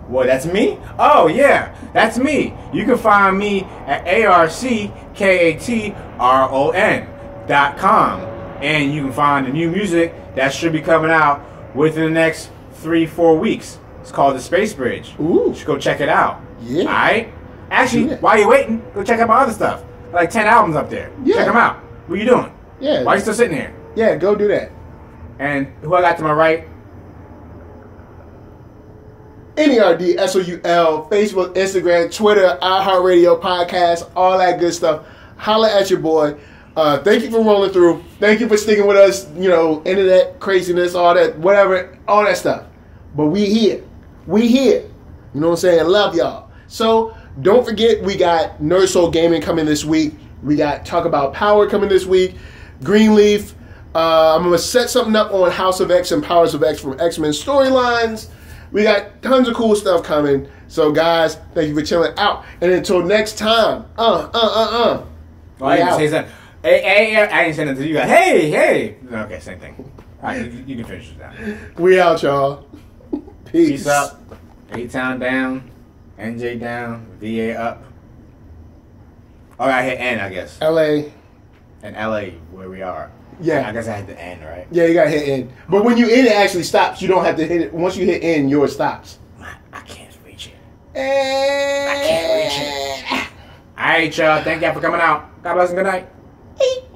What, that's me? Oh, yeah, that's me. You can find me at ARCKATRON.com. and you can find the new music that should be coming out within the next 3-4 weeks. It's called The Space Bridge. Ooh. You should go check it out. Yeah. All right? Actually, while you're waiting, go check out my other stuff. Like 10 albums up there. Yeah. Check them out. What you doing? Yeah. Why you still sitting here? Yeah, go do that. And who I got to my right? N.E.R.D., S-O-U-L, Facebook, Instagram, Twitter, iHeartRadio, podcast, all that good stuff. Holla at your boy. Thank you for rolling through. Thank you for sticking with us, you know, internet craziness, all that, whatever, all that stuff. But we here. We here. You know what I'm saying? Love y'all. So don't forget, we got Nerd Soul Gaming coming this week. We got Talk About Power coming this week. Greenleaf. I'm going to set something up on House of X and Powers of X from X-Men storylines. We got tons of cool stuff coming. So, guys, thank you for chilling out. And until next time, Well, I didn't say something. Hey, I didn't say nothing to you guys. Hey, hey. Okay, same thing. All right, you can finish this now. We out, y'all. Peace. Peace up. A-Town down. NJ down. VA up. All right, I hit N, I guess. L.A. And L.A., where we are. Yeah, I guess I had to end, right? Yeah, you gotta hit end. But when you end, it actually stops. You don't have to hit it. Once you hit end, yours stops. I can't reach it. I can't reach it. All right, y'all. Thank y'all for coming out. God bless and good night.